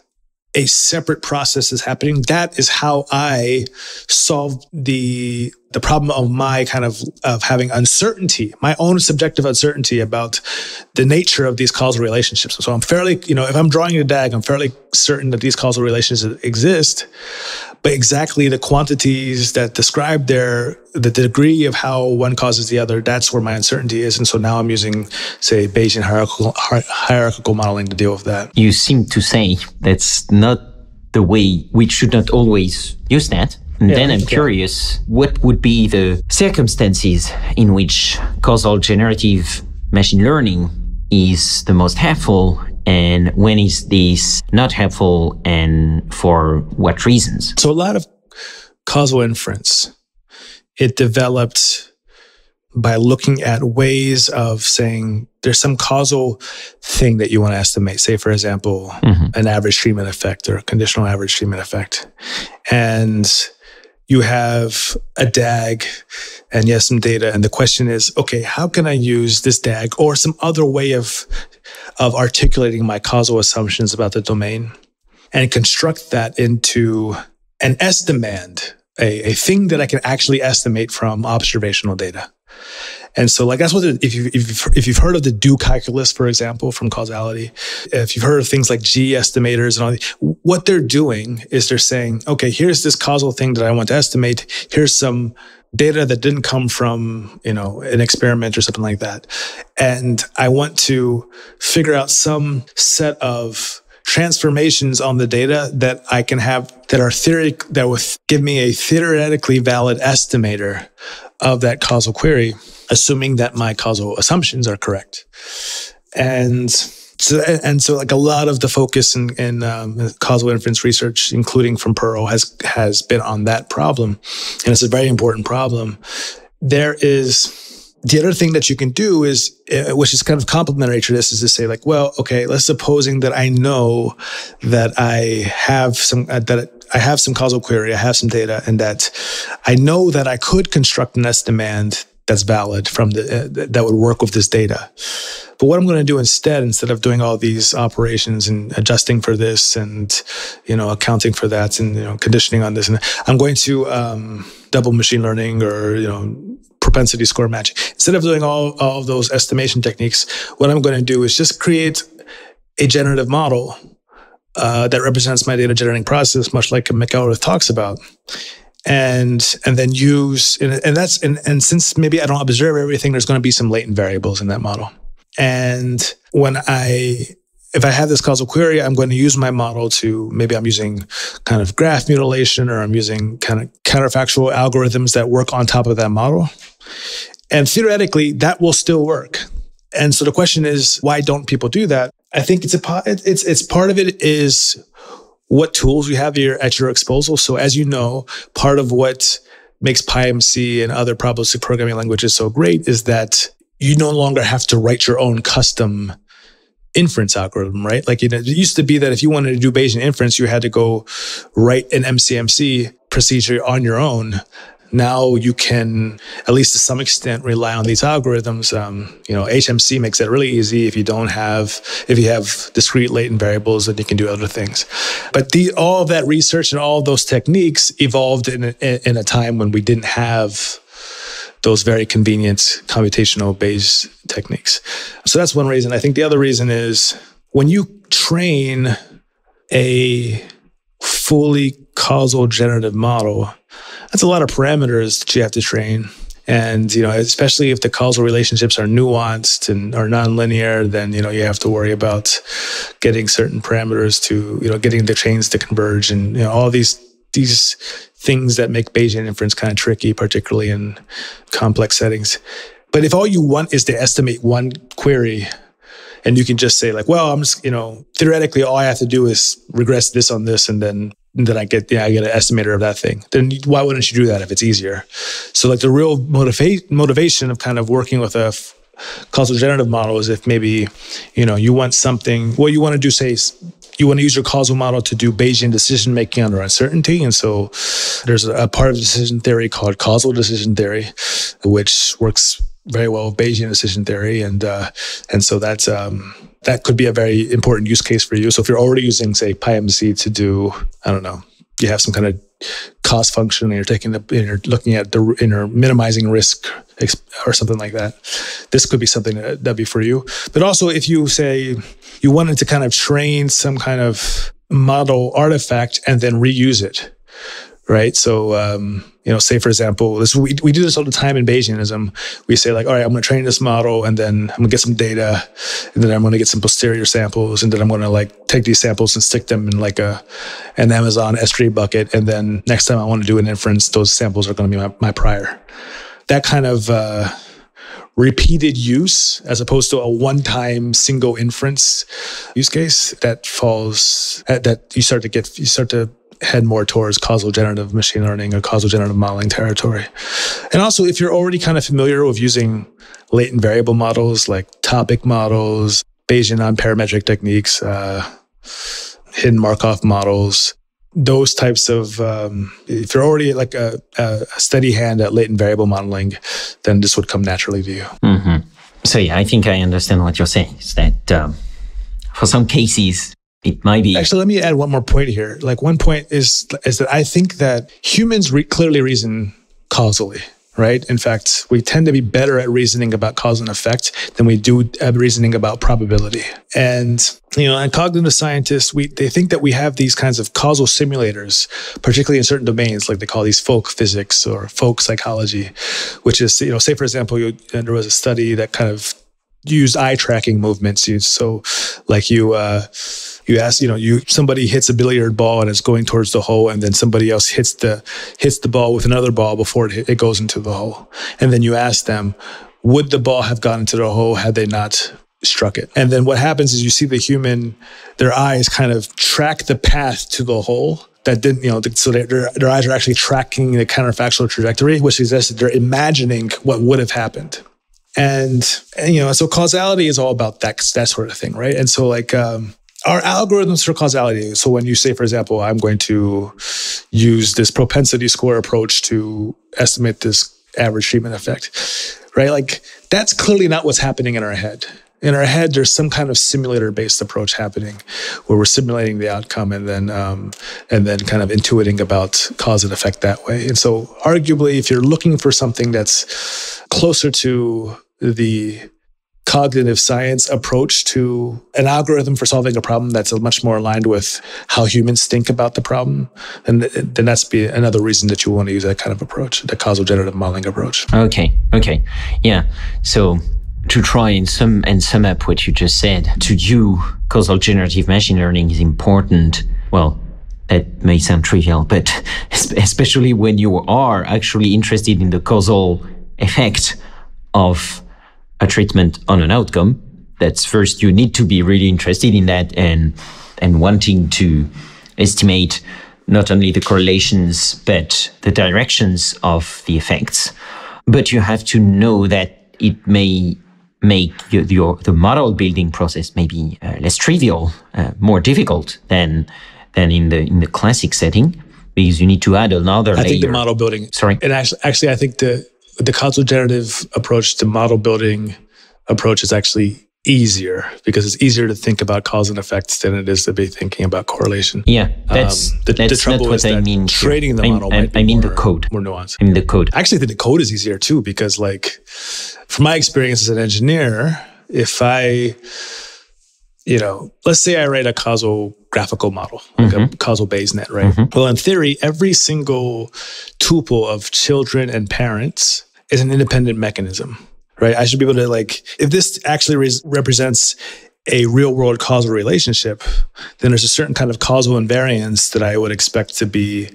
a separate process that's happening. That is how I solved the problem of my kind of having uncertainty, my own subjective uncertainty about the nature of these causal relationships. So I'm fairly, if I'm drawing a DAG, I'm fairly certain that these causal relationships exist, but exactly the quantities that describe the degree of how one causes the other, that's where my uncertainty is. And so now I'm using, say, Bayesian hierarchical modeling to deal with that. You seem to say that's not the way, we should not always use that. And then I'm curious, what would be the circumstances in which causal generative machine learning is the most helpful, and when is this not helpful, and for what reasons? So a lot of causal inference, it developed by looking at ways of saying there's some causal thing that you want to estimate. Say, for example, an average treatment effect or a conditional average treatment effect. And you have a DAG and you have some data, and the question is, okay, how can I use this DAG or some other way of articulating my causal assumptions about the domain and construct that into an estimand, a thing that I can actually estimate from observational data. And so, like, that's what it, if you've heard of the do calculus, for example, from causality, if you've heard of things like G estimators and all that, what they're doing is they're saying, okay, here's this causal thing that I want to estimate. Here's some data that didn't come from, you know, an experiment or something like that. And I want to figure out some set of transformations on the data that I can have that are that will give me a theoretically valid estimator of that causal query, assuming that my causal assumptions are correct. And so like a lot of the focus in causal inference research, including from Pearl, has been on that problem. And it's a very important problem. There is the other thing that you can do is, which is kind of complementary to this, is to say like, well, okay, let's supposing that I know that I have some causal query, I have some data, and that I know that I could construct an S demand that's valid from that would work with this data. But what I'm going to do instead of doing all these operations and adjusting for this and, you know, accounting for that and, you know, conditioning on this, and I'm going to double machine learning or, you know, propensity score matching. Instead of doing all of those estimation techniques, what I'm going to do is just create a generative model that represents my data generating process, much like McElreath talks about. And then use, and since maybe I don't observe everything, there's going to be some latent variables in that model. And if I have this causal query, I'm going to use my model to, maybe I'm using kind of graph mutilation, or I'm using kind of counterfactual algorithms that work on top of that model. And theoretically, that will still work. And so the question is, why don't people do that? I think it's part of it is what tools you have at your disposal. So as you know, part of what makes PyMC and other probabilistic programming languages so great is that you no longer have to write your own custom inference algorithm, right? Like, you know, it used to be that if you wanted to do Bayesian inference, you had to go write an MCMC procedure on your own. Now you can, at least to some extent, rely on these algorithms. You know, HMC makes it really easy. If you have discrete latent variables, then you can do other things. But all of that research and all of those techniques evolved in a time when we didn't have those very convenient computational Bayes techniques. So that's one reason. I think the other reason is when you train a fully causal generative model, that's a lot of parameters that you have to train. And, you know, especially if the causal relationships are nuanced and are nonlinear, then, you know, you have to worry about getting certain parameters to, you know, getting the chains to converge, and, you know, all these things that make Bayesian inference kind of tricky, particularly in complex settings. But if all you want is to estimate one query, and you can just say like, well, I'm just, you know, theoretically all I have to do is regress this on this, and then I get an estimator of that thing. Then why wouldn't you do that if it's easier? So like the real motivation of kind of working with a causal generative model is if maybe, you know, you want something, well, you want to do, say, you want to use your causal model to do Bayesian decision-making under uncertainty. And so there's a part of decision theory called causal decision theory, which works very well with Bayesian decision theory. And so that's, that could be a very important use case for you. So if you're already using, say, PyMC to do, I don't know, you have some kind of cost function and you're looking at you're minimizing risk or something like that, this could be something that'd be for you. But also if you say you wanted to kind of train some kind of model artifact and then reuse it, right? So, you know, say for example, we do this all the time in Bayesianism. We say like, all right, I'm going to train this model and then I'm going to get some data and then I'm going to get some posterior samples and then I'm going to like take these samples and stick them in like an Amazon S3 bucket. And then next time I want to do an inference, those samples are going to be my prior. That kind of repeated use as opposed to a one-time single inference use case that you start to head more towards causal generative machine learning or causal generative modeling territory. And also if you're already kind of familiar with using latent variable models like topic models, Bayesian non-parametric techniques, hidden Markov models, those types of, if you're already like a steady hand at latent variable modeling, then this would come naturally to you. Mm-hmm. So yeah, I think I understand what you're saying is that for some cases, it might be. Actually, let me add one more point here. Like one point is that I think that humans clearly reason causally. right? In fact, we tend to be better at reasoning about cause and effect than we do at reasoning about probability. And, you know, and cognitive scientists, they think that we have these kinds of causal simulators, particularly in certain domains, like they call these folk physics or folk psychology, which is, you know, say, for example, there was a study that kind of used eye tracking movements. So like you ask, you know, somebody hits a billiard ball and it's going towards the hole, and then somebody else hits the ball with another ball before it goes into the hole. And then you ask them, would the ball have gone into the hole had they not struck it? And then what happens is you see the human, their eyes kind of track the path to the hole that didn't, you know, so their eyes are actually tracking the counterfactual trajectory, which suggests that they're imagining what would have happened. And you know, so causality is all about that sort of thing, right? And so like, our algorithms for causality. So when you say, for example, I'm going to use this propensity score approach to estimate this average treatment effect, right? Like that's clearly not what's happening in our head. In our head, there's some kind of simulator-based approach happening where we're simulating the outcome and then kind of intuiting about cause and effect that way. And so arguably, if you're looking for something that's closer to the cognitive science approach to an algorithm for solving a problem that's much more aligned with how humans think about the problem, then that's be another reason that you want to use that kind of approach, the causal generative modeling approach. Okay. Yeah. So to try and sum up what you just said, to you, causal generative machine learning is important. Well, that may sound trivial, but especially when you are actually interested in the causal effect of a treatment on an outcome. That's first, you need to be really interested in that and wanting to estimate not only the correlations, but the directions of the effects. But you have to know that it may make the model building process maybe less trivial, more difficult than in the classic setting, because you need to add another layer. I think the model building. Sorry, and actually I think the causal generative approach to model building approach is actually easier, because it's easier to think about cause and effects than it is to be thinking about correlation. Yeah, that's not what I mean. Trading the model, I mean the code. More nuanced. I mean the code. Actually, I think the code is easier too, because like from my experience as an engineer, if I, you know, let's say I write a causal graphical model, like a causal Bayes net, right? Well, in theory, every single tuple of children and parents is an independent mechanism, right? I should be able to, like, if this actually represents a real world causal relationship, then there's a certain kind of causal invariance that I would expect to be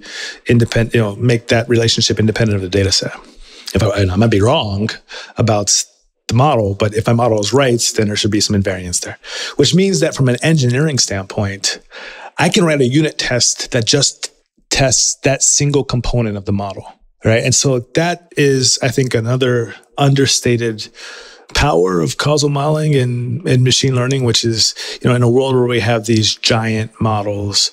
independent, you know, make that relationship independent of the data set. If I might be wrong about the model, but if my model is right, then there should be some invariance there, which means that from an engineering standpoint, I can write a unit test that just tests that single component of the model, right? And so that is, I think, another understated power of causal modeling and machine learning, which is, you know, in a world where we have these giant models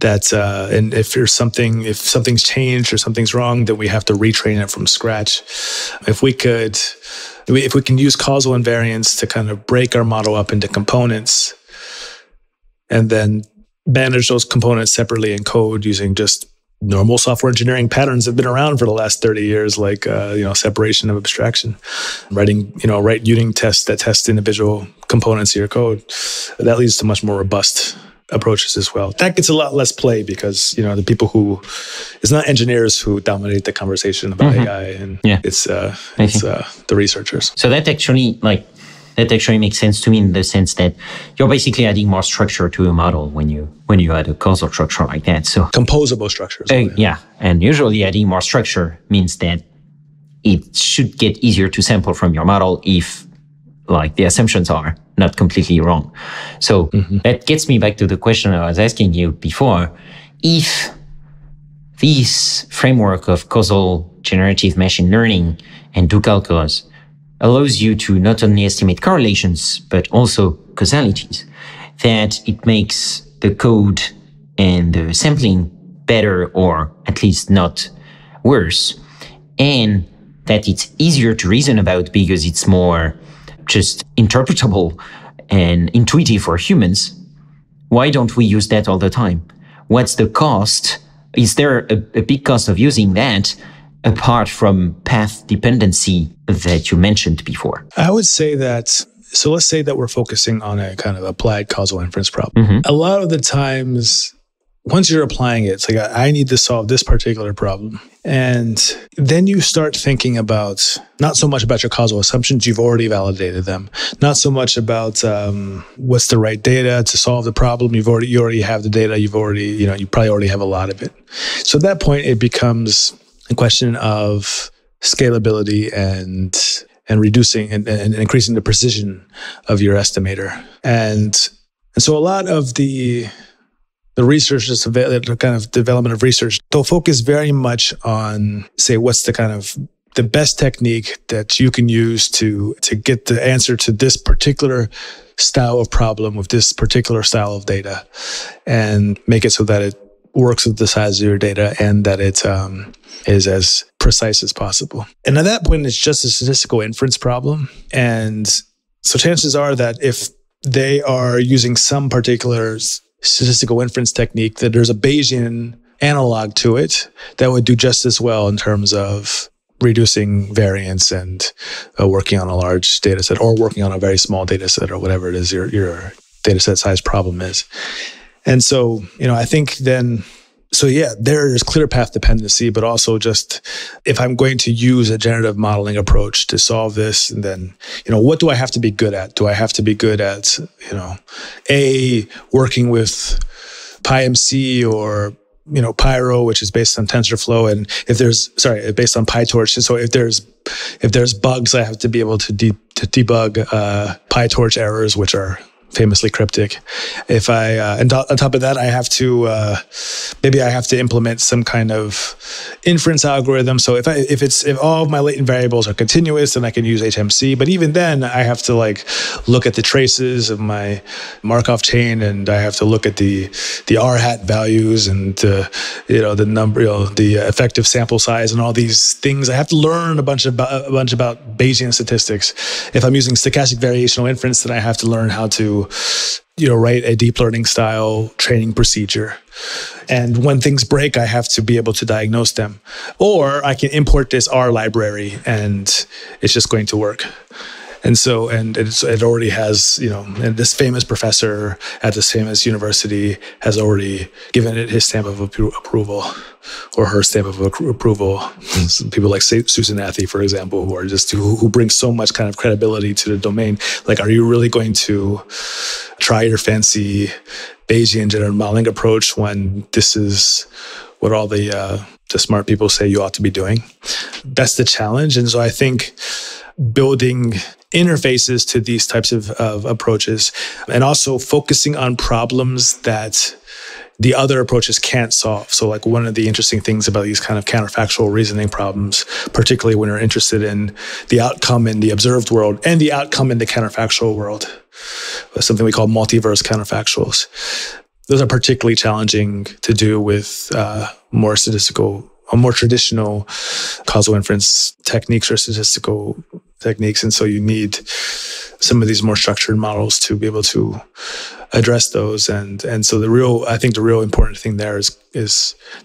that, and if something's changed or something's wrong, then we have to retrain it from scratch. If we can use causal invariance to kind of break our model up into components and then manage those components separately in code using just normal software engineering patterns that have been around for the last 30 years, like, you know, separation of abstraction, write unit tests that test individual components of your code. That leads to much more robust approaches as well. That gets a lot less play because, you know, the people who, it's not engineers who dominate the conversation about AI, and it's the researchers. So that actually makes sense to me, in the sense that you're basically adding more structure to a model when you add a causal structure like that. So composable structures. Yeah, and usually adding more structure means that it should get easier to sample from your model if, like, the assumptions are not completely wrong. So that gets me back to the question I was asking you before. If this framework of causal generative machine learning and do calculus allows you to not only estimate correlations, but also causalities, that it makes the code and the sampling better, or at least not worse, and that it's easier to reason about because it's more just interpretable and intuitive for humans. Why don't we use that all the time? What's the cost? Is there a big cost of using that? apart from path dependency that you mentioned before? I would say that, so let's say that we're focusing on a kind of applied causal inference problem. Mm-hmm. A lot of the times, once you're applying it, it's like, I need to solve this particular problem. And then you start thinking about, not so much about your causal assumptions, you've already validated them. Not so much about what's the right data to solve the problem. You already have the data. You probably already have a lot of it. So at that point, it becomes a question of scalability and reducing and increasing the precision of your estimator. And so a lot of the research, the kind of development of research, they'll focus very much on, say, what's the kind of the best technique that you can use to get the answer to this particular style of problem with this particular style of data, and make it so that it works with the size of your data and that it is as precise as possible. And at that point, it's just a statistical inference problem. And so chances are that if they are using some particular statistical inference technique, that there's a Bayesian analog to it that would do just as well in terms of reducing variance and working on a large data set or working on a very small data set or whatever it is your data set size problem is. And so, I think then, so yeah, there's clear path dependency, but also just if I'm going to use a generative modeling approach to solve this, and then, what do I have to be good at? Do I have to be good at, working with PyMC or, Pyro, which is based on TensorFlow, and based on PyTorch. So if there's bugs, I have to be able to debug PyTorch errors, which are famously cryptic. If I and on top of that, I have to maybe I have to implement some kind of inference algorithm. So if all of my latent variables are continuous, then I can use HMC. But even then, I have to look at the traces of my Markov chain, and I have to look at the R hat values and the number, the effective sample size, and all these things. I have to learn a bunch about Bayesian statistics. If I'm using stochastic variational inference, then I have to learn how to write a deep learning style training procedure. And when things break, I have to be able to diagnose them. Or I can import this R library and it's just going to work. And so, it already has, and this famous professor at this famous university has already given it his stamp of approval, or her stamp of approval. Some people like Susan Athey, for example, who brings so much kind of credibility to the domain. Like, are you really going to try your fancy Bayesian generative modeling approach when this is what all the smart people say you ought to be doing? That's the challenge. And so I think building interfaces to these types of approaches, and also focusing on problems that the other approaches can't solve. So one of the interesting things about these kind of counterfactual reasoning problems, particularly when you're interested in the outcome in the observed world and the outcome in the counterfactual world, something we call multiverse counterfactuals. Those are particularly challenging to do with more statistical, or more traditional causal inference techniques or statistical techniques. And so you need some of these more structured models to be able to address those. And so I think the real important thing there is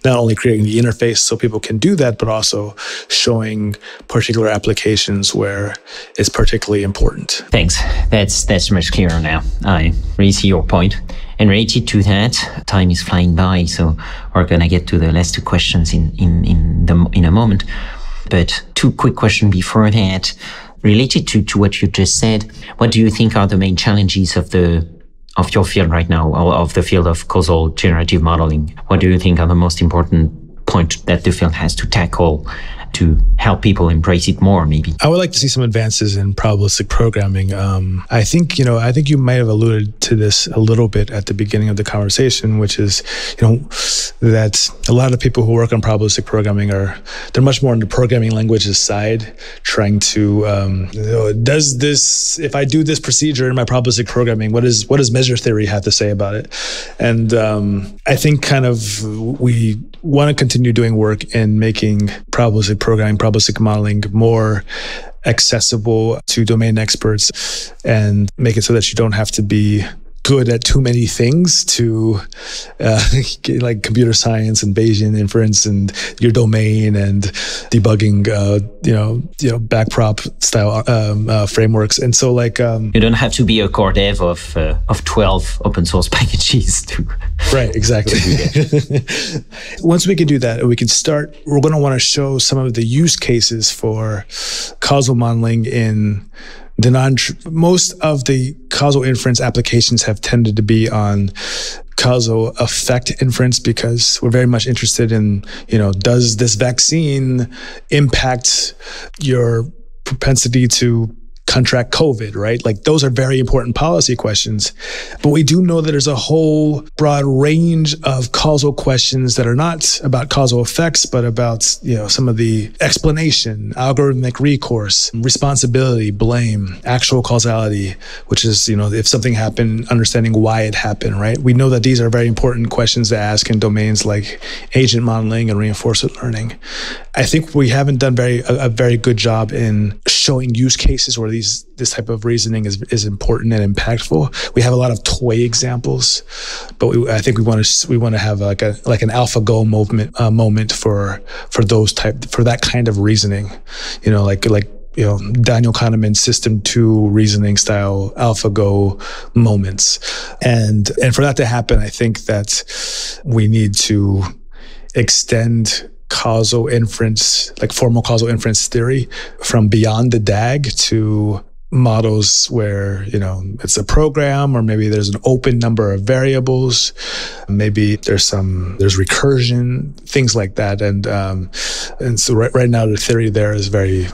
not only creating the interface so people can do that, but also showing particular applications where it's particularly important. Thanks. That's much clearer now. I really see your point. And related to that, time is flying by, so we're going to get to the last two questions in a moment. But two quick questions before that. Related to what you just said, what do you think are the main challenges of your field right now, or of the field of causal generative modeling? What do you think are the most important points that the field has to tackle to help people embrace it more, maybe? I would like to see some advances in probabilistic programming. I think you might have alluded to this a little bit at the beginning of the conversation, which is, that a lot of people who work on probabilistic programming they're much more on the programming languages side, trying to, if I do this procedure in my probabilistic programming, what does measure theory have to say about it? And I think we want to continue doing work in making probabilistic programming, probabilistic modeling more accessible to domain experts, and make it so that you don't have to be good at too many things to like computer science and Bayesian inference and your domain and debugging, backprop style frameworks. And so like you don't have to be a core dev of 12 open source packages to right, exactly. To once we can do that, we can start. We're going to want to show some of the use cases for causal modeling in the most of the causal inference applications have tended to be on causal effect inference, because we're very much interested in, does this vaccine impact your propensity to contract COVID, right? Like those are very important policy questions. But we do know that there's a whole broad range of causal questions that are not about causal effects, but about, some of the explanation, algorithmic recourse, responsibility, blame, actual causality, which is, if something happened, understanding why it happened, right? We know that these are very important questions to ask in domains like agent modeling and reinforcement learning. I think we haven't done a very good job in showing use cases where this type of reasoning is important and impactful. We have a lot of toy examples, but I think we want to have like an AlphaGo movement moment for those for that kind of reasoning, Daniel Kahneman's System Two reasoning style AlphaGo moments, and for that to happen, I think that we need to extend causal inference, like formal causal inference theory, from beyond the DAG to models where, it's a program, or maybe there's an open number of variables, maybe there's recursion, things like that. And so right now the theory there is very,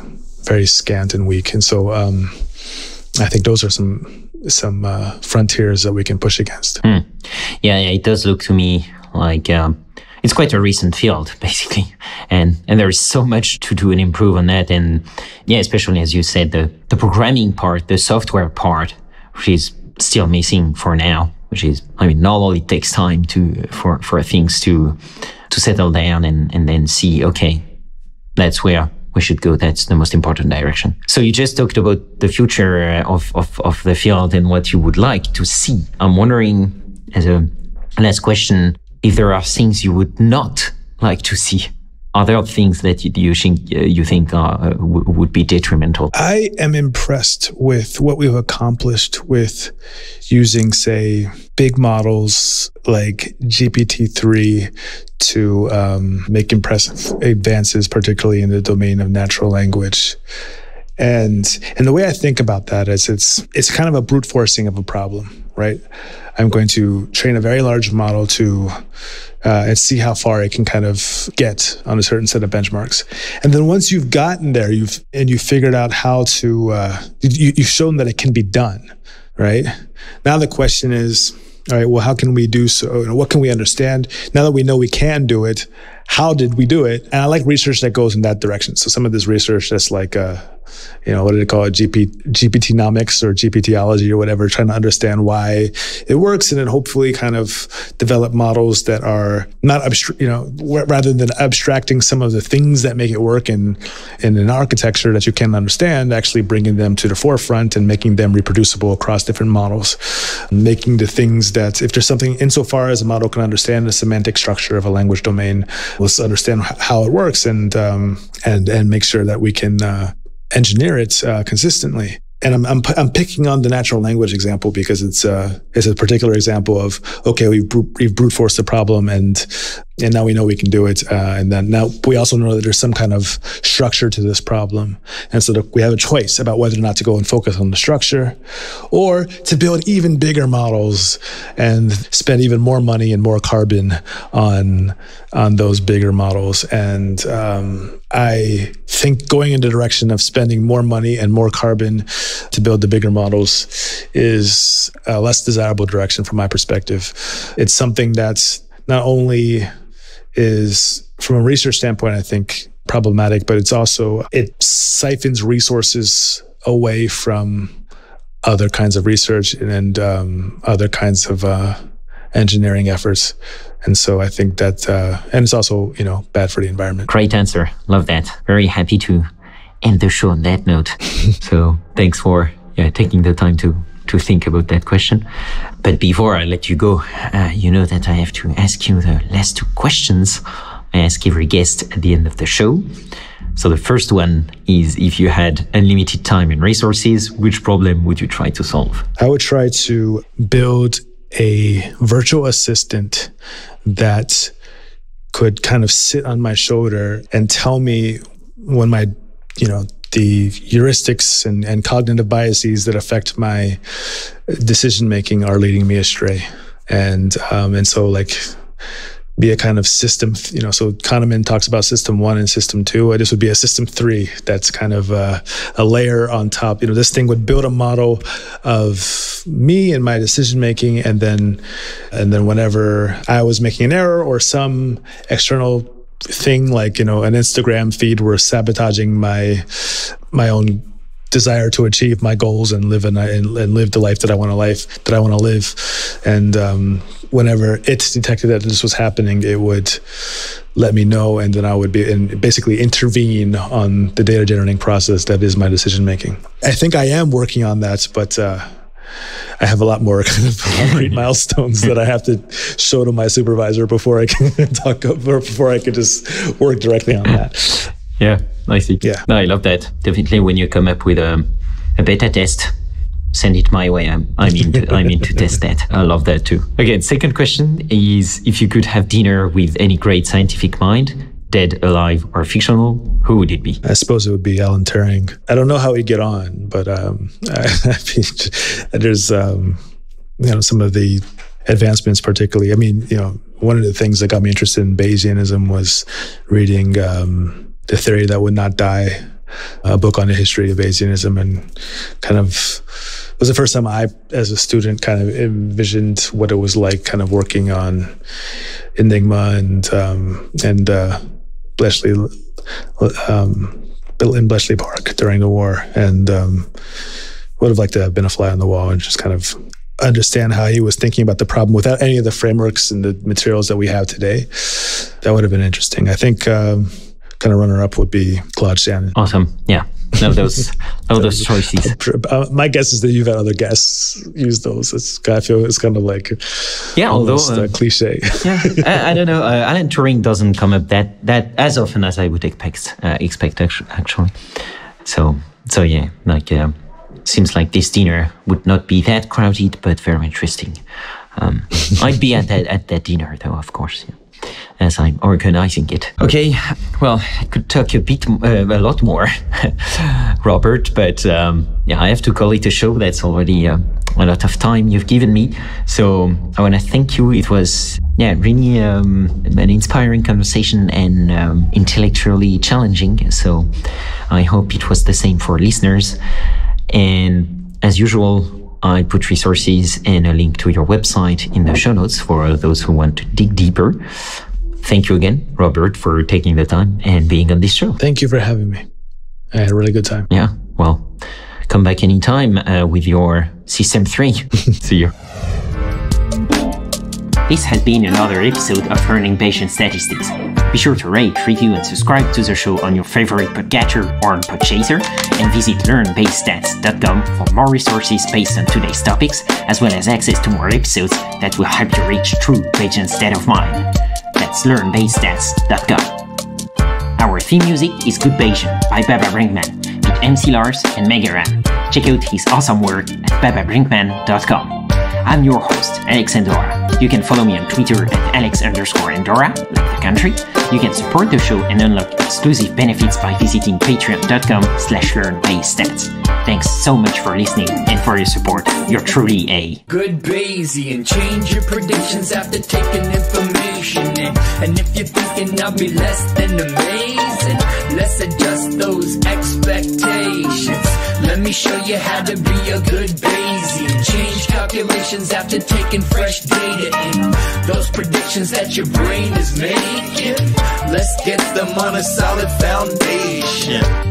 very scant and weak. And so I think those are some frontiers that we can push against. Mm. Yeah, it does look to me like it's quite a recent field, basically, and there is so much to do and improve on that. And yeah, especially as you said, the programming part, the software part, which is still missing for now, which is, normally it takes time for things to settle down and then see, okay, that's where we should go. That's the most important direction. So you just talked about the future of the field and what you would like to see. I'm wondering, as a last question, if there are things you would not like to see, are there things that you think would be detrimental? I am impressed with what we've accomplished with using, say, big models like GPT-3 to make impressive advances, particularly in the domain of natural language. And the way I think about that is it's kind of a brute forcing of a problem, right? I'm going to train a very large model to and see how far it can kind of get on a certain set of benchmarks. And then once you've gotten there, you've figured out how to, you've shown that it can be done, right? Now the question is, all right, well, how can we do so? What can we understand? Now that we know we can do it, how did we do it? And I like research that goes in that direction. So some of this research that's like, what do they call it? GPT-nomics or GPTology or whatever, trying to understand why it works and then hopefully kind of develop models that are not, rather than abstracting some of the things that make it work in an architecture that you can understand, actually bringing them to the forefront and making them reproducible across different models, making the things that, if there's something insofar as a model can understand the semantic structure of a language domain, let's understand how it works and make sure that we can engineer it consistently. And I'm picking on the natural language example because it's a particular example of, okay, we've brute forced the problem and now we know we can do it. And then now we also know that there's some kind of structure to this problem. And so we have a choice about whether or not to go and focus on the structure or to build even bigger models and spend even more money and more carbon on those bigger models. And I think going in the direction of spending more money and more carbon to build the bigger models is a less desirable direction from my perspective. It's something that's not only is, from a research standpoint, I think problematic, but it's also, it siphons resources away from other kinds of research and other kinds of engineering efforts. And so I think that, and it's also, bad for the environment. Great answer. Love that. Very happy to end the show on that note. So thanks for taking the time to to think about that question. But before I let you go, you know that I have to ask you the last two questions I ask every guest at the end of the show. So the first one is, if you had unlimited time and resources, which problem would you try to solve? I would try to build a virtual assistant that could kind of sit on my shoulder and tell me when my, you know, the heuristics and cognitive biases that affect my decision-making are leading me astray. And so like, be a kind of system, you know, so Kahneman talks about system one and system two. This would be a system three that's kind of a layer on top. You know, this thing would build a model of me and my decision-making, and then whenever I was making an error or some external thing like, you know, an Instagram feed were sabotaging my own desire to achieve my goals and live the life that I want to live. And whenever it detected that this was happening, it would let me know, and then I would basically intervene on the data generating process that is my decision making. I think I am working on that, but I have a lot more kind of concrete milestones that I have to show to my supervisor before I can before I can just work directly on that. Yeah, I see. Yeah. No, I love that. Definitely when you come up with a beta test, send it my way. I'm in to test that. I love that too. Okay, second question is, if you could have dinner with any great scientific mind, dead, alive, or fictional, who would it be? I suppose it would be Alan Turing. I don't know how he'd get on, but there's you know, some of the advancements particularly. I mean, you know, one of the things that got me interested in Bayesianism was reading The Theory That Would Not Die, a book on the history of Bayesianism, and kind of was the first time I, as a student, kind of envisioned what it was like kind of working on Enigma and Bletchley Park during the war, and would have liked to have been a fly on the wall and just kind of understand how he was thinking about the problem without any of the frameworks and the materials that we have today. That would have been interesting. I think kind of runner-up would be Claude Shannon. Awesome, yeah. Of those choices. My guess is that you've had other guests use those. I feel it's kind of like, yeah, although cliche. Yeah, I don't know. Alan Turing doesn't come up that as often as I would expect actually. So yeah, like seems like this dinner would not be that crowded, but very interesting. I'd be at that dinner though, of course. Yeah. As I'm organizing it. Okay, well, I could talk a lot more, Robert, but yeah, I have to call it a show. That's already a lot of time you've given me. So I want to thank you. It was really an inspiring conversation and intellectually challenging. So I hope it was the same for listeners. And as usual, I put resources and a link to your website in the show notes for those who want to dig deeper. Thank you again, Robert, for taking the time and being on this show. Thank you for having me. I had a really good time. Yeah, well, come back anytime with your System 3. See you. This has been another episode of Learning Bayesian Statistics. Be sure to rate, review, and subscribe to the show on your favorite podcatcher or on Podchaser, and visit learnbaystats.com for more resources based on today's topics, as well as access to more episodes that will help you reach true Bayesian state of mind. That's learnbaystats.com. Our theme music is Good Bayesian by Baba Brinkman, with MC Lars and Megaran. Check out his awesome work at bababrinkman.com. I'm your host, Alex Andorra. You can follow me on Twitter at @Alex_Andorra, like the country. You can support the show and unlock exclusive benefits by visiting patreon.com/learnbaystats. Thanks so much for listening and for your support. You're truly a good Bayesian. Change your predictions after taking information in. And if you're thinking I'll be less than amazing, let's adjust those expectations. Let me show you how to be a good Bayesian. Change calculations after taking fresh data in. Those predictions that your brain is making, let's get them on a solid foundation.